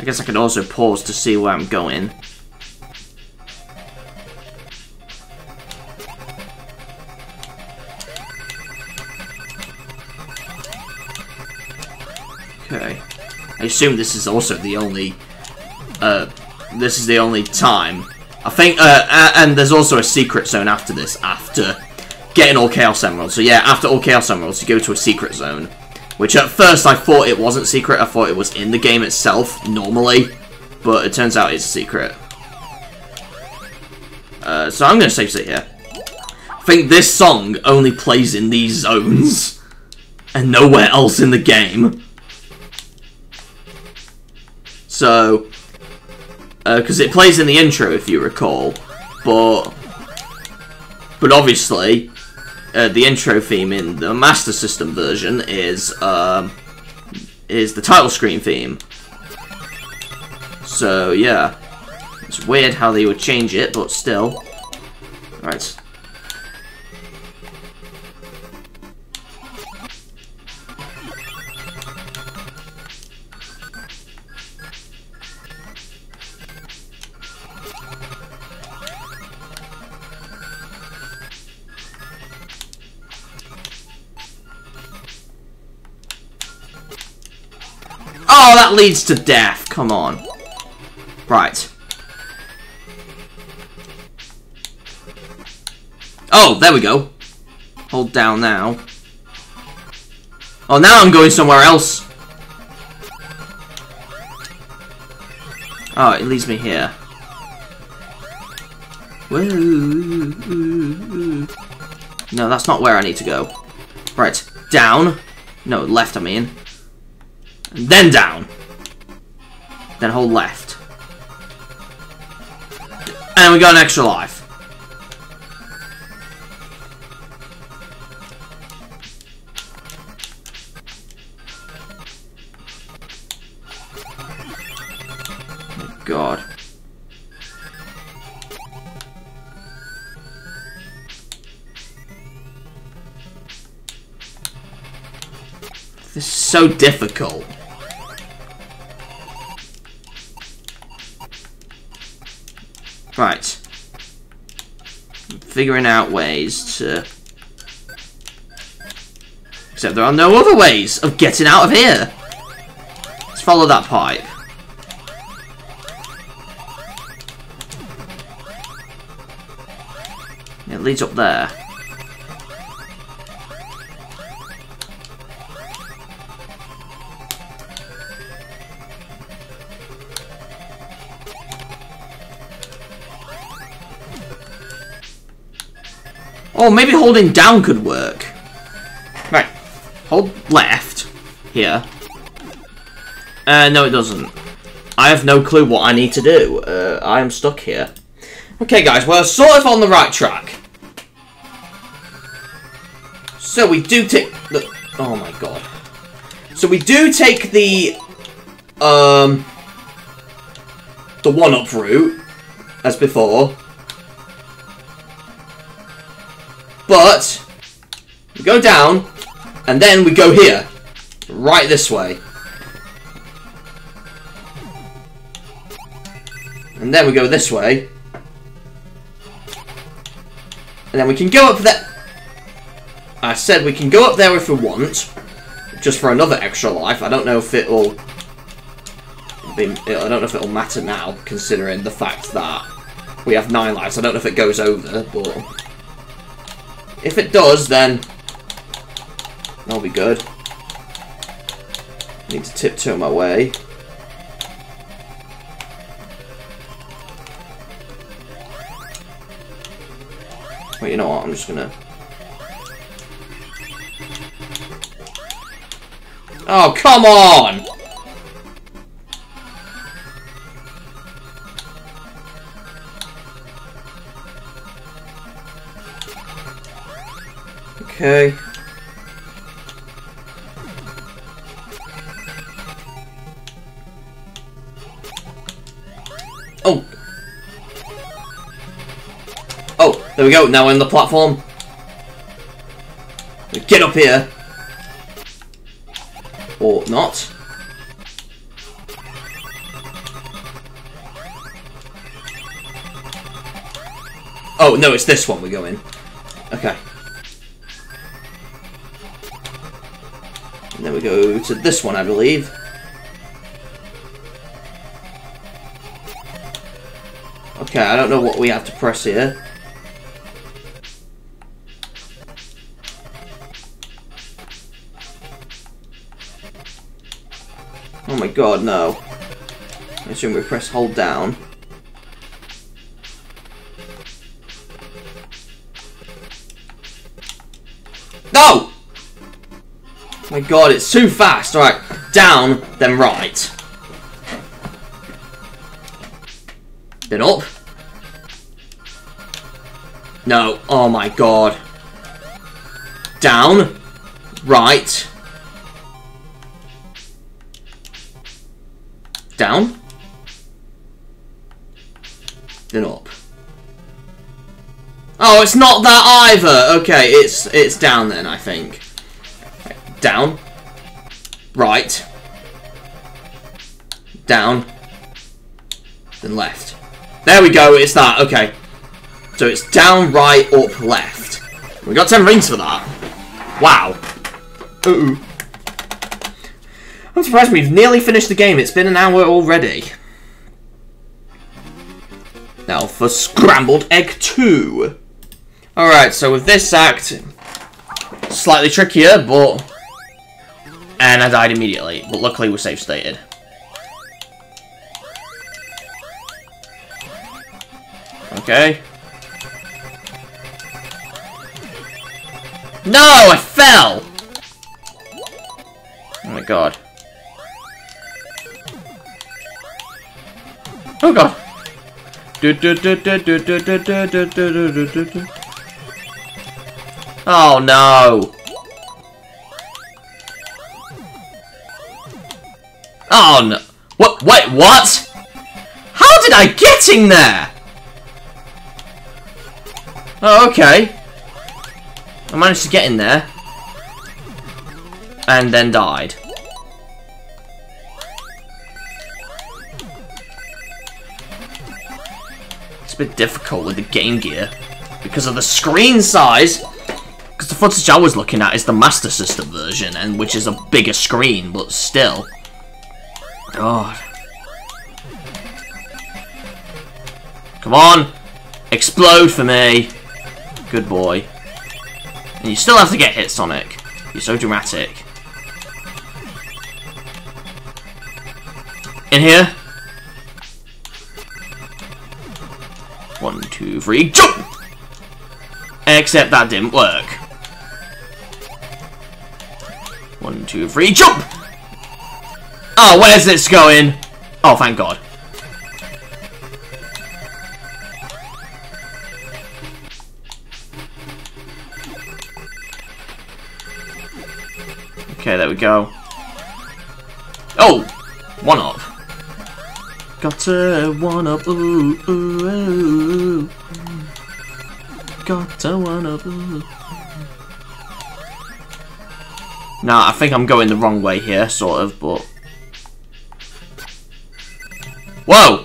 I guess I can also pause to see where I'm going. Okay. I assume this is also the only... this is the only time. I think, and there's also a secret zone after this, after getting all Chaos Emeralds. So yeah, after all Chaos Emeralds, you go to a secret zone. Which at first I thought it wasn't secret, I thought it was in the game itself, normally. But it turns out it's secret. So I'm gonna save it here. I think this song only plays in these zones. And nowhere else in the game. So... because it plays in the intro, if you recall. But obviously... the intro theme in the Master System version is the title screen theme. So yeah, it's weird how they would change it, but still. All right. Oh, that leads to death. Come on. Right. Oh, there we go. Hold down now. Oh, now I'm going somewhere else. Oh, it leads me here. Whoa. No, that's not where I need to go. Right, down. No, left, I mean. And then down. Then hold left. And we got an extra life. Oh, God. This is so difficult. Right. I'm figuring out ways to... Except there are no other ways of getting out of here. Let's follow that pipe. It leads up there. Oh, maybe holding down could work. Right. Hold left. Here. No, it doesn't. I have no clue what I need to do. I am stuck here. Okay, guys. We're sort of on the right track. So, we do take... Look. Oh, my God. So, we do take the... The one-up route. As before. But, we go down, and then we go here. Right this way. And then we go this way. And then we can go up there. I said we can go up there if we want. Just for another extra life. I don't know if it'll... I don't know if it'll matter now, considering the fact that we have 9 lives. I don't know if it goes over, but... If it does, then that'll be good. I need to tiptoe my way. Wait, you know what? I'm just gonna... Oh, come on! Okay. Oh! Oh, there we go. Now we're on the platform. Get up here. Or not. Oh, no, it's this one we go in. Okay. And then we go to this one, I believe. Okay, I don't know what we have to press here. Oh my God, no. I assume we press hold down. No! My God, it's too fast. All right, down, then right, then up. No, oh my God. Down, right, down, then up. Oh, it's not that either. Okay, it's down then, I think. Down, right, down, then left. There we go, it's that, okay. So it's down, right, up, left. We got 10 rings for that. Wow. Ooh. I'm surprised we've nearly finished the game. It's been an hour already. Now for Scrambled Egg 2. Alright, so with this act, slightly trickier, but... And I died immediately, but luckily we're safe stated. Okay. No, I fell! Oh my god. Oh god. Oh no. Oh no. What? Wait, what? How did I get in there? Oh, okay. I managed to get in there. And then died. It's a bit difficult with the Game Gear because of the screen size. Because the footage I was looking at is the Master System version, and which is a bigger screen, but still. God. Come on! Explode for me! Good boy. And you still have to get hit, Sonic. You're so dramatic. In here. 1, 2, 3, jump! Except that didn't work. 1, 2, 3, jump! Oh, where's this going? Oh, thank God. Okay, there we go. Oh! 1-up. Got a 1-up, ooh, ooh, ooh. Got a 1-up, ooh. Nah, I think I'm going the wrong way here, sort of, but... Whoa!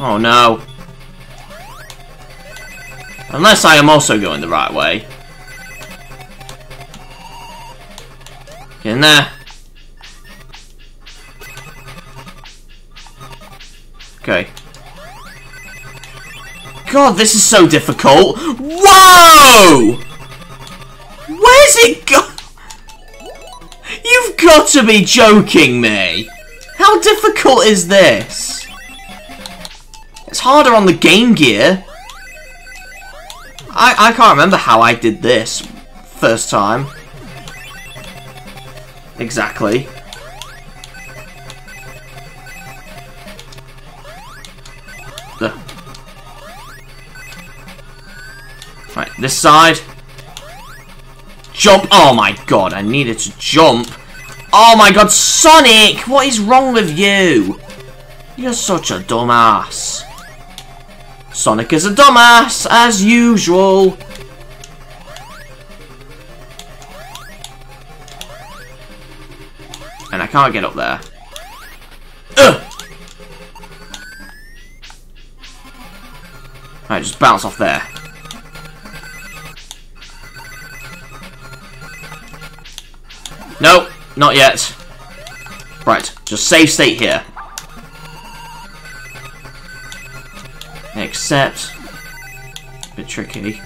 Oh no. Unless I am also going the right way. Get in there. Okay. God, this is so difficult. Whoa! Where's it go? You've got to be joking me. How difficult is this? It's harder on the Game Gear. I can't remember how I did this first time. Exactly. Right, this side. Jump. Oh my god, I needed to jump. Oh my god, Sonic! What is wrong with you? You're such a dumbass. Sonic is a dumbass, as usual. And I can't get up there. Ugh! Alright, just bounce off there. Nope, not yet. Right, just save state here. Except... a bit tricky.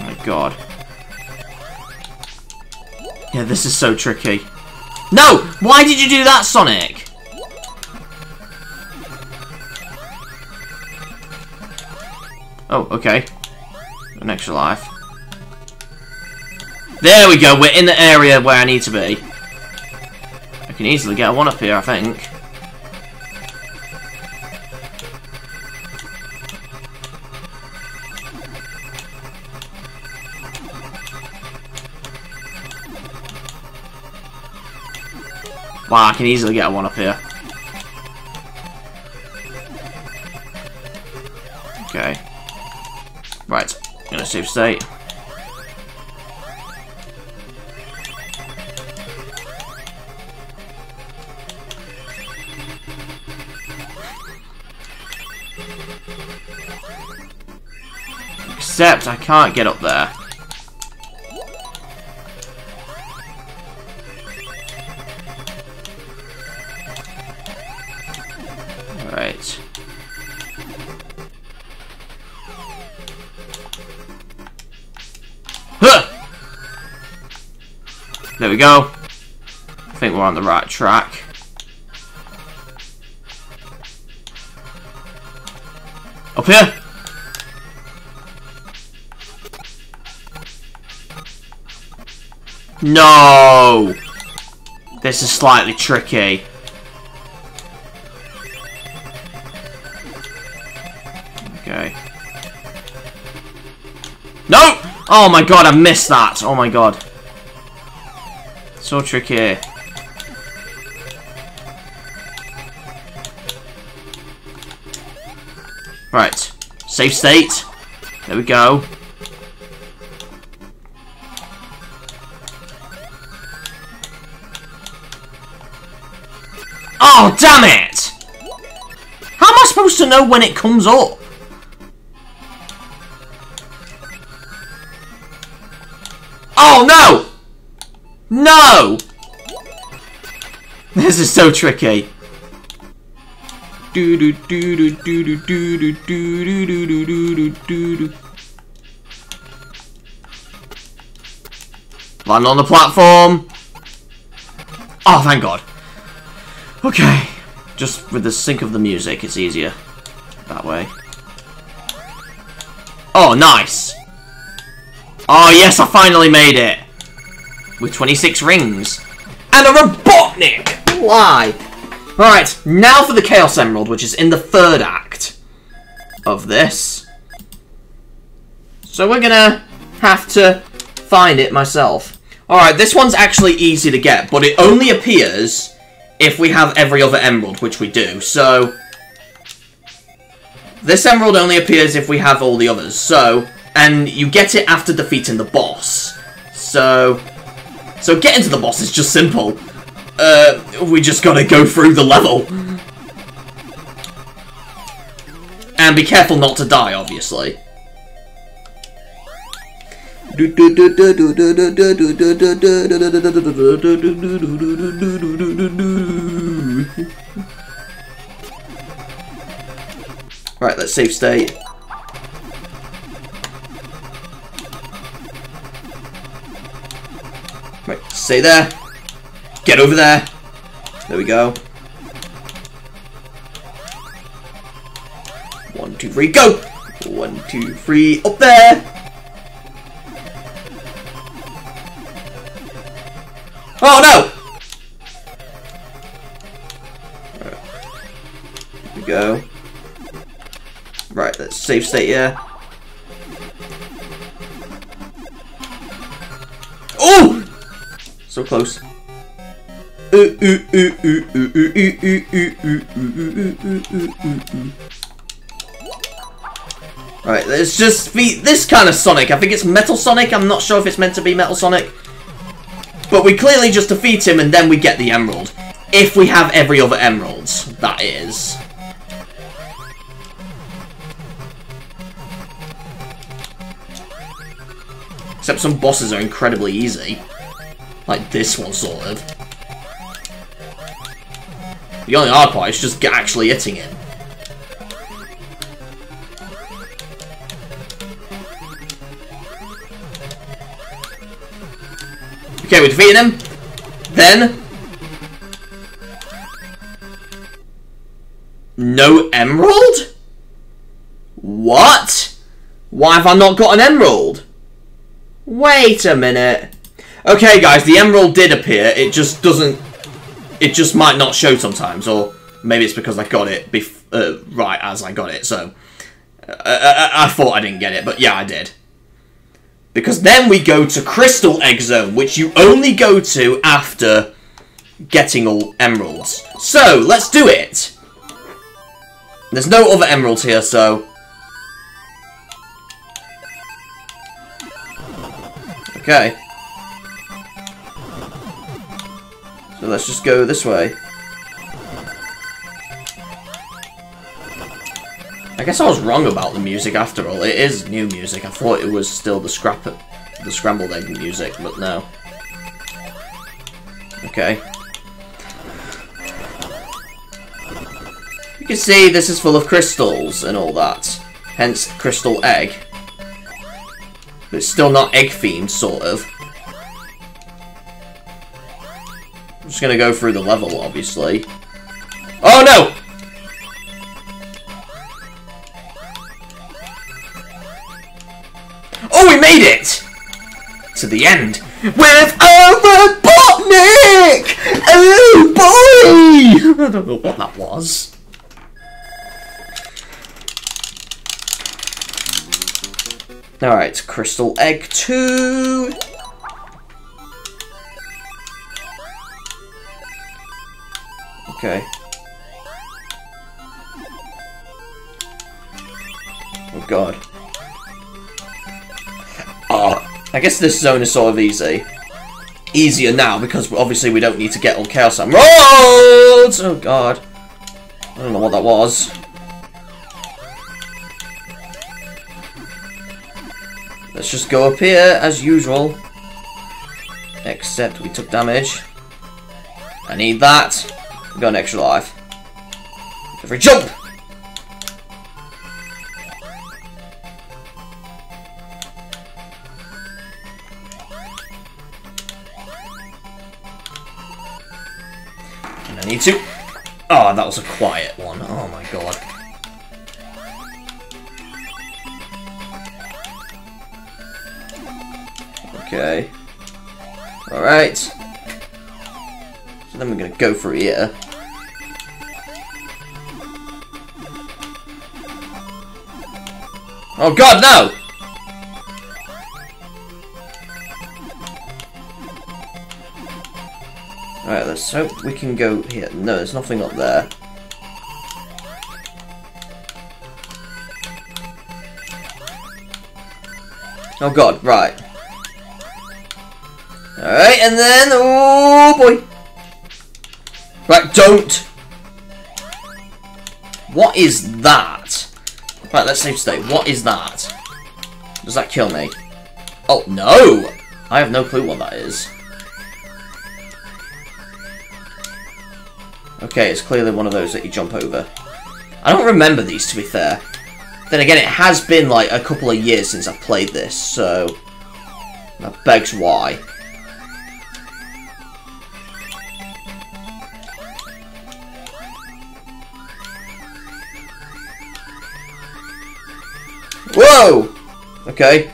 Oh my god. Yeah, this is so tricky. No! Why did you do that, Sonic? Oh, okay. An extra life. There we go, we're in the area where I need to be. I can easily get a 1-up here, I think. Wow, I can easily get a 1-up here. Okay. Right, I'm gonna save state. Except I can't get up there. Right. Huh! There we go. I think we're on the right track. Up here! No! This is slightly tricky. Okay. No! Oh my god, I missed that! Oh my god. So tricky. Right. Safe state. There we go. Oh, damn it! How am I supposed to know when it comes up? Oh, no! No! This is so tricky. Land on the platform. Oh, thank God. Okay, just with the sync of the music, it's easier that way. Oh, nice! Oh, yes, I finally made it! With 26 rings. And a Robotnik! Why? Alright, now for the Chaos Emerald, which is in the third act of this. So we're gonna have to find it myself. Alright, this one's actually easy to get, but it only appears if we have every other emerald, which we do. So, this emerald only appears if we have all the others. So, and you get it after defeating the boss. So getting to the boss is just simple. We just gotta go through the level. And be careful not to die, obviously. Right, let's save state. Right, stay there. Get over there. There we go. 1, 2, 3, go! 1, 2, 3, up there! Oh no! Right. There we go. Right, let's save state here. Oh! So close. Right, let's just be this kind of Sonic. I think it's Metal Sonic. I'm not sure if it's meant to be Metal Sonic. But we clearly just defeat him and then we get the emerald. If we have every other emerald, that is. Except some bosses are incredibly easy. Like this one, sort of. The only hard part is just actually hitting it. Okay, we defeated him. Then... no emerald? What? Why have I not got an emerald? Wait a minute. Okay, guys, the emerald did appear. It just doesn't... it just might not show sometimes. Or maybe it's because I got it right as I got it. So, I thought I didn't get it, but yeah, I did. Because then we go to Crystal Egg Zone, which you only go to after getting all emeralds. So, let's do it! There's no other emeralds here, so... okay. So let's just go this way. I guess I was wrong about the music after all. It is new music. I thought it was still the Scrambled Egg music, but no. Okay. You can see this is full of crystals and all that. Hence, Crystal Egg. But it's still not Egg Fiend, sort of. I'm just gonna go through the level, obviously. Oh no! Oh, we made it! To the end. With Robotnik! Oh boy! I don't know what that was. Alright, Crystal Egg 2. Okay. Oh god. Oh, I guess this zone is sort of easy. Easier now because obviously we don't need to get on Chaos Emeralds! Oh god. I don't know what that was. Let's just go up here as usual. Except we took damage. I need that. I've got an extra life. Every jump! And I need to... Oh, that was a quiet one. Oh my god. Okay. Alright. So then we're gonna go for here. Oh god, no! Alright, let's hope we can go here. No, there's nothing up there. Oh god, right. Alright, and then... Oh, boy! Right, don't! What is that? Right, let's save state. What is that? Does that kill me? Oh, no! I have no clue what that is. Okay, it's clearly one of those that you jump over. I don't remember these, to be fair. Then again, it has been, like, a couple of years since I've played this, so... That begs why. Whoa! Okay.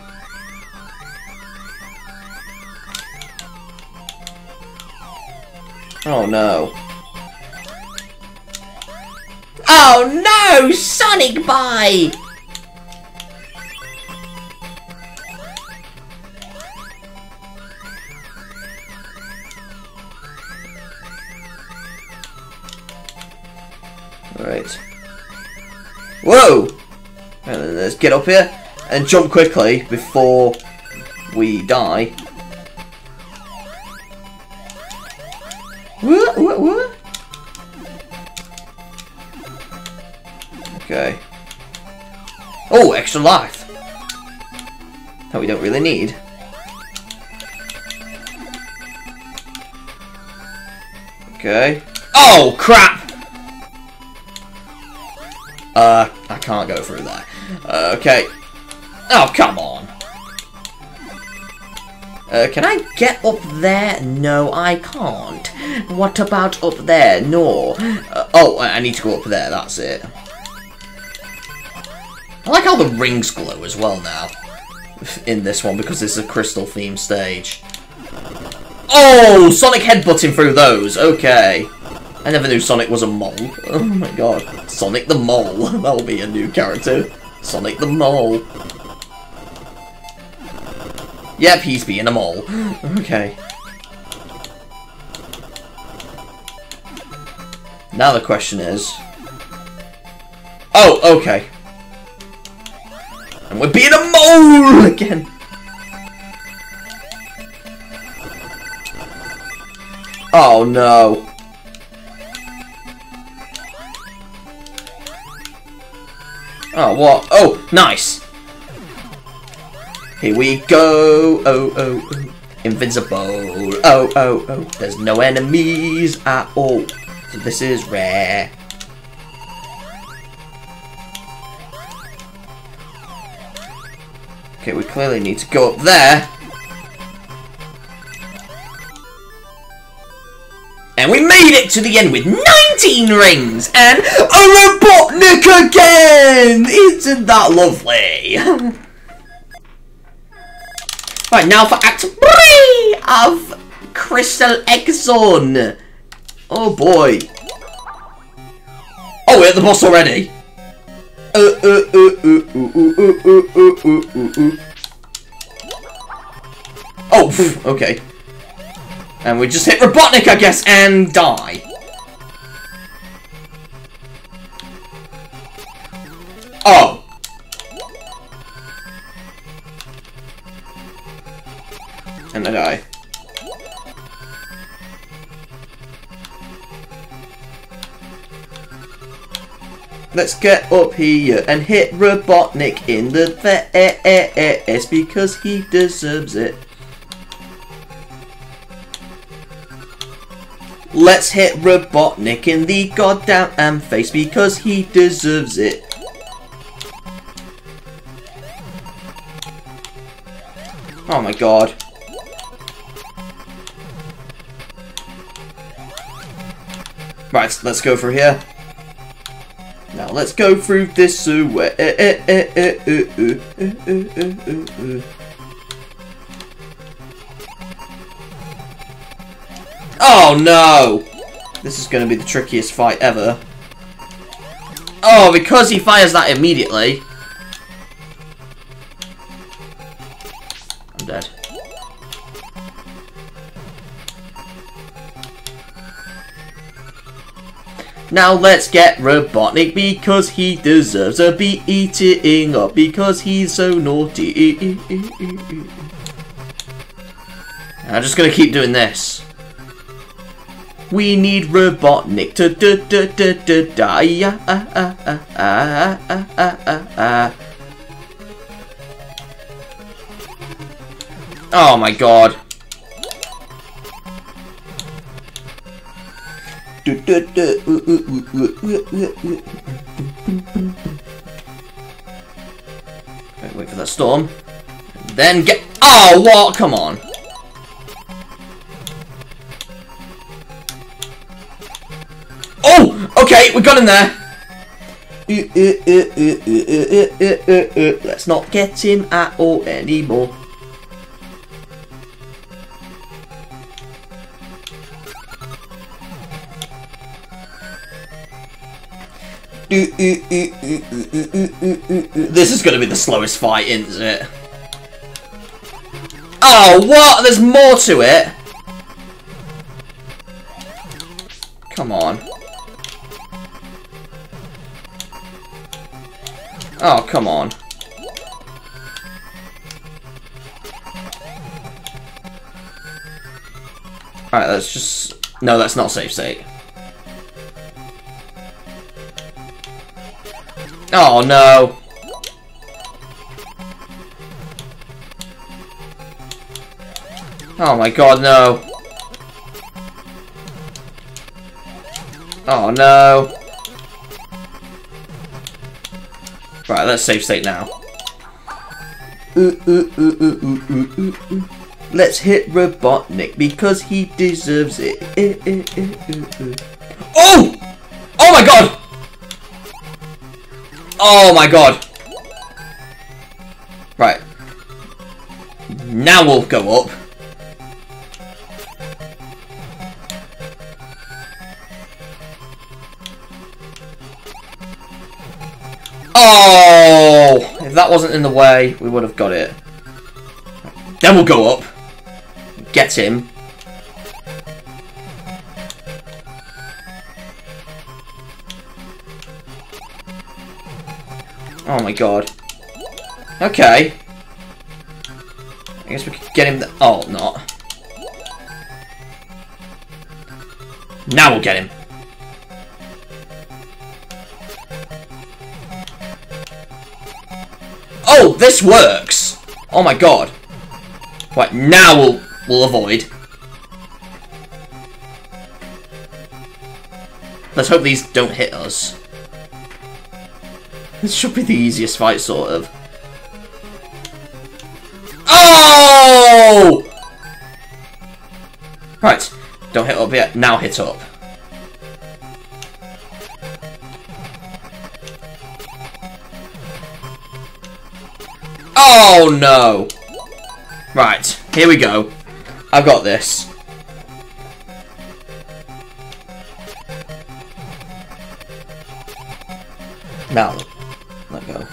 Oh no. Oh no! Sonic Bye! Alright. Whoa! And then let's get up here and jump quickly before we die. What? Okay. Oh, extra life! That we don't really need. Okay. Oh, crap! I can't go through there. Okay. Oh, come on. Can I get up there? No, I can't. What about up there? No. Oh, I need to go up there, that's it. I like how the rings glow as well now. In this one, because this is a crystal-themed stage. Oh, Sonic headbutting through those. Okay. I never knew Sonic was a mole. Oh my god. Sonic the Mole. That'll be a new character. Sonic the Mole. Yep, he's being a mole. Okay. Now the question is... Oh, okay. And we're being a mole again. Oh no. Oh, what? Oh, nice! Here we go! Oh, oh, oh. Invincible! Oh, oh, oh. There's no enemies at all. So this is rare. Okay, we clearly need to go up there. And we made it to the end with 19 rings and a Robotnik again! Isn't that lovely? Right, now for Act 3 of Crystal Egg Zone. Oh boy. Oh, we're at the boss already. Oh, okay. And we just hit Robotnik, I guess, and die. Oh. And I die. Let's get up here and hit Robotnik in the face because he deserves it. Let's hit Robotnik in the goddamn face because he deserves it. Oh my god. Right, let's go through here. Now let's go through this way. Oh no! This is gonna be the trickiest fight ever. Oh, because he fires that immediately. I'm dead. Now let's get Robotnik because he deserves a beating up because he's so naughty. I'm just gonna keep doing this. We need Robotnik to die. Oh my god. Wait for that storm. And then get. Oh, what? Come on. Oh, okay, we got him there. Let's not get him at all anymore. This is going to be the slowest fight, isn't it? Oh, what? There's more to it. Come on. Oh, come on. Alright, let's just... No, that's not safe state. Oh no! Oh my god, no! Oh no! Right, let's save state now. Let's hit Robotnik because he deserves it. Oh! Oh my god! Oh my god. Right. Now we'll go up. Oh! If that wasn't in the way, we would have got it. Then we'll go up. Get him. Oh my god. Okay. I guess we could get him. Oh, not. Now we'll get him. Oh, this works. Oh my god. Right, now we'll avoid. Let's hope these don't hit us. This should be the easiest fight, sort of. Oh! Right. Don't hit up yet. Now hit up. Oh, no. Right, here we go. I've got this. Now, let go.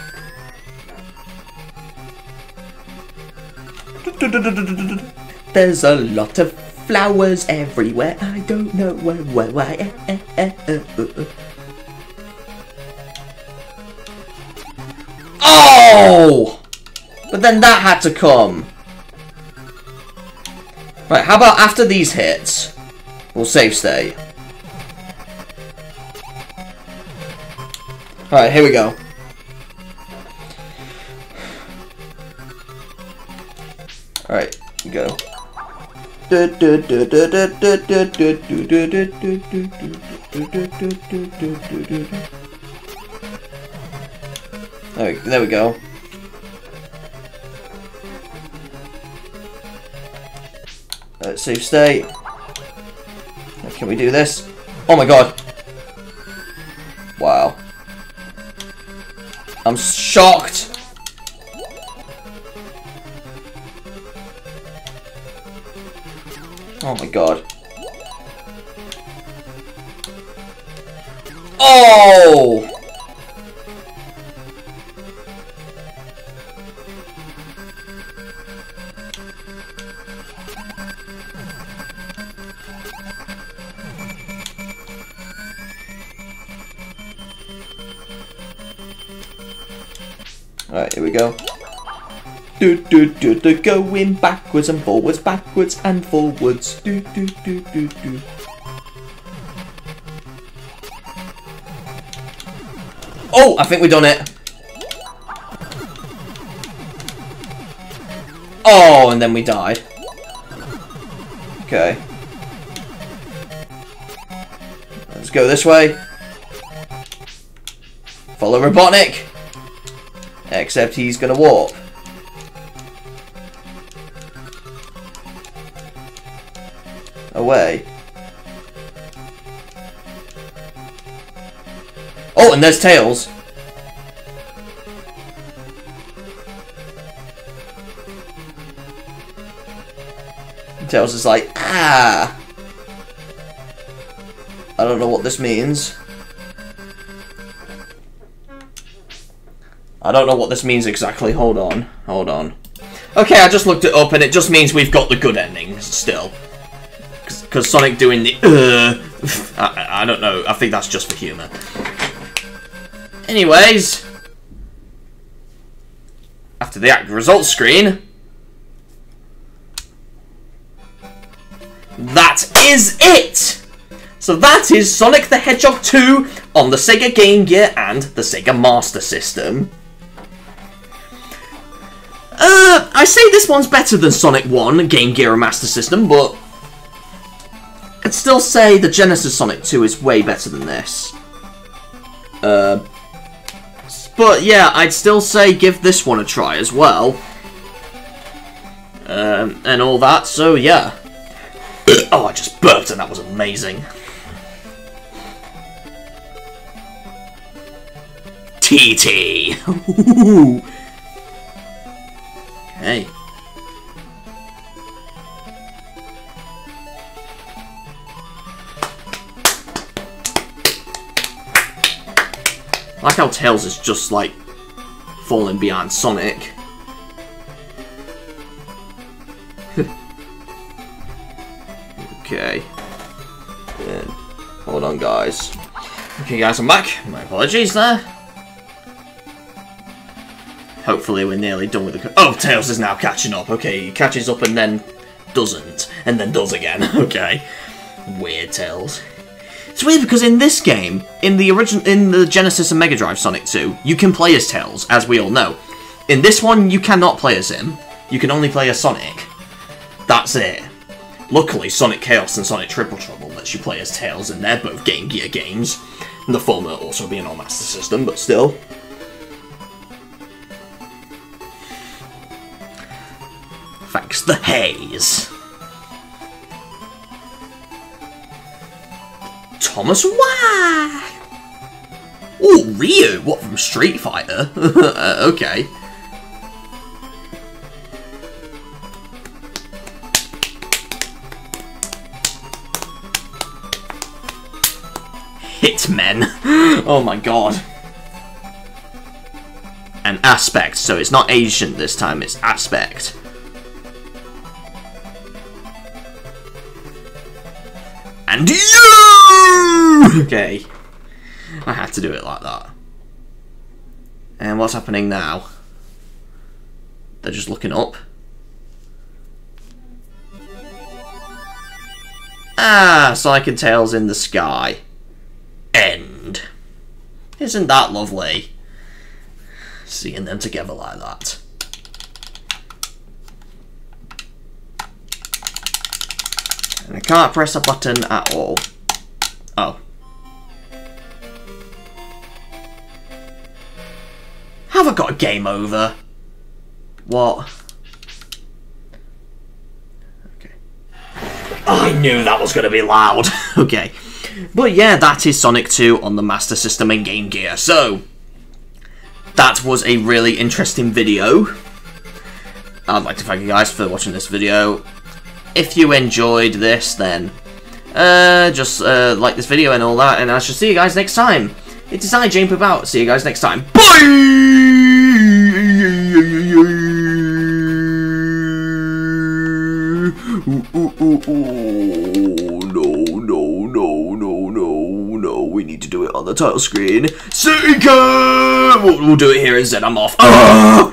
There's a lot of flowers everywhere. I don't know where I am. Oh! But then that had to come. Right, how about after these hits, we'll save state. Alright, here we go. Alright, go. There we go. Alright, save state. Can we do this? Oh my god. Wow. I'm shocked. Oh my god. Oh! Alright, here we go. Going backwards and forwards. Oh, I think we've done it. Oh, and then we died. Okay. Let's go this way. Follow Robotnik. Except he's gonna warp. Away. Oh, and there's Tails. And Tails is like, ah. I don't know what this means. I don't know what this means exactly. Hold on. Hold on. Okay, I just looked it up and it just means we've got the good ending still. Because Sonic doing the I don't know. I think that's just for humour. Anyways. After the act results screen. That is it! So that is Sonic the Hedgehog 2 on the Sega Game Gear and the Sega Master System. I say this one's better than Sonic 1, Game Gear and Master System, but I'd still say the Genesis Sonic 2 is way better than this. But yeah, I'd still say give this one a try as well. And all that, so yeah. Oh, I just burped and that was amazing. TT! Okay. I like how Tails is just, like, falling behind Sonic. Okay. Yeah. Hold on, guys. Okay, guys, I'm back. My apologies there. Hopefully we're nearly done with the... Oh, Tails is now catching up. Okay, he catches up and then doesn't. And then does again. Okay. Weird Tails. It's weird because in this game, in the Genesis and Mega Drive Sonic 2, you can play as Tails, as we all know. In this one, you cannot play as him. You can only play as Sonic. That's it. Luckily, Sonic Chaos and Sonic Triple Trouble lets you play as Tails, and they're both Game Gear games. And the former also being on Master System, but still. Thanks the haze. Thomas Wah! Oh, Ryu! What, from Street Fighter? Okay. hitmen. Oh my god. And aspect, so it's not ancient this time, it's aspect. And you! Okay. I had to do it like that. And what's happening now? They're just looking up. Ah, Sonic and Tails in the sky. End. Isn't that lovely? Seeing them together like that. And I can't press a button at all. Oh. Have I got a game over? What? Okay. I knew that was going to be loud. Okay. But yeah, that is Sonic 2 on the Master System and Game Gear. So, that was a really interesting video. I'd like to thank you guys for watching this video. If you enjoyed this, then just like this video and all that, and I shall see you guys next time. It is I, JNPoop, out. See you guys next time. Bye! Oh, no. We need to do it on the title screen. Sega! We'll do it here instead. I'm off.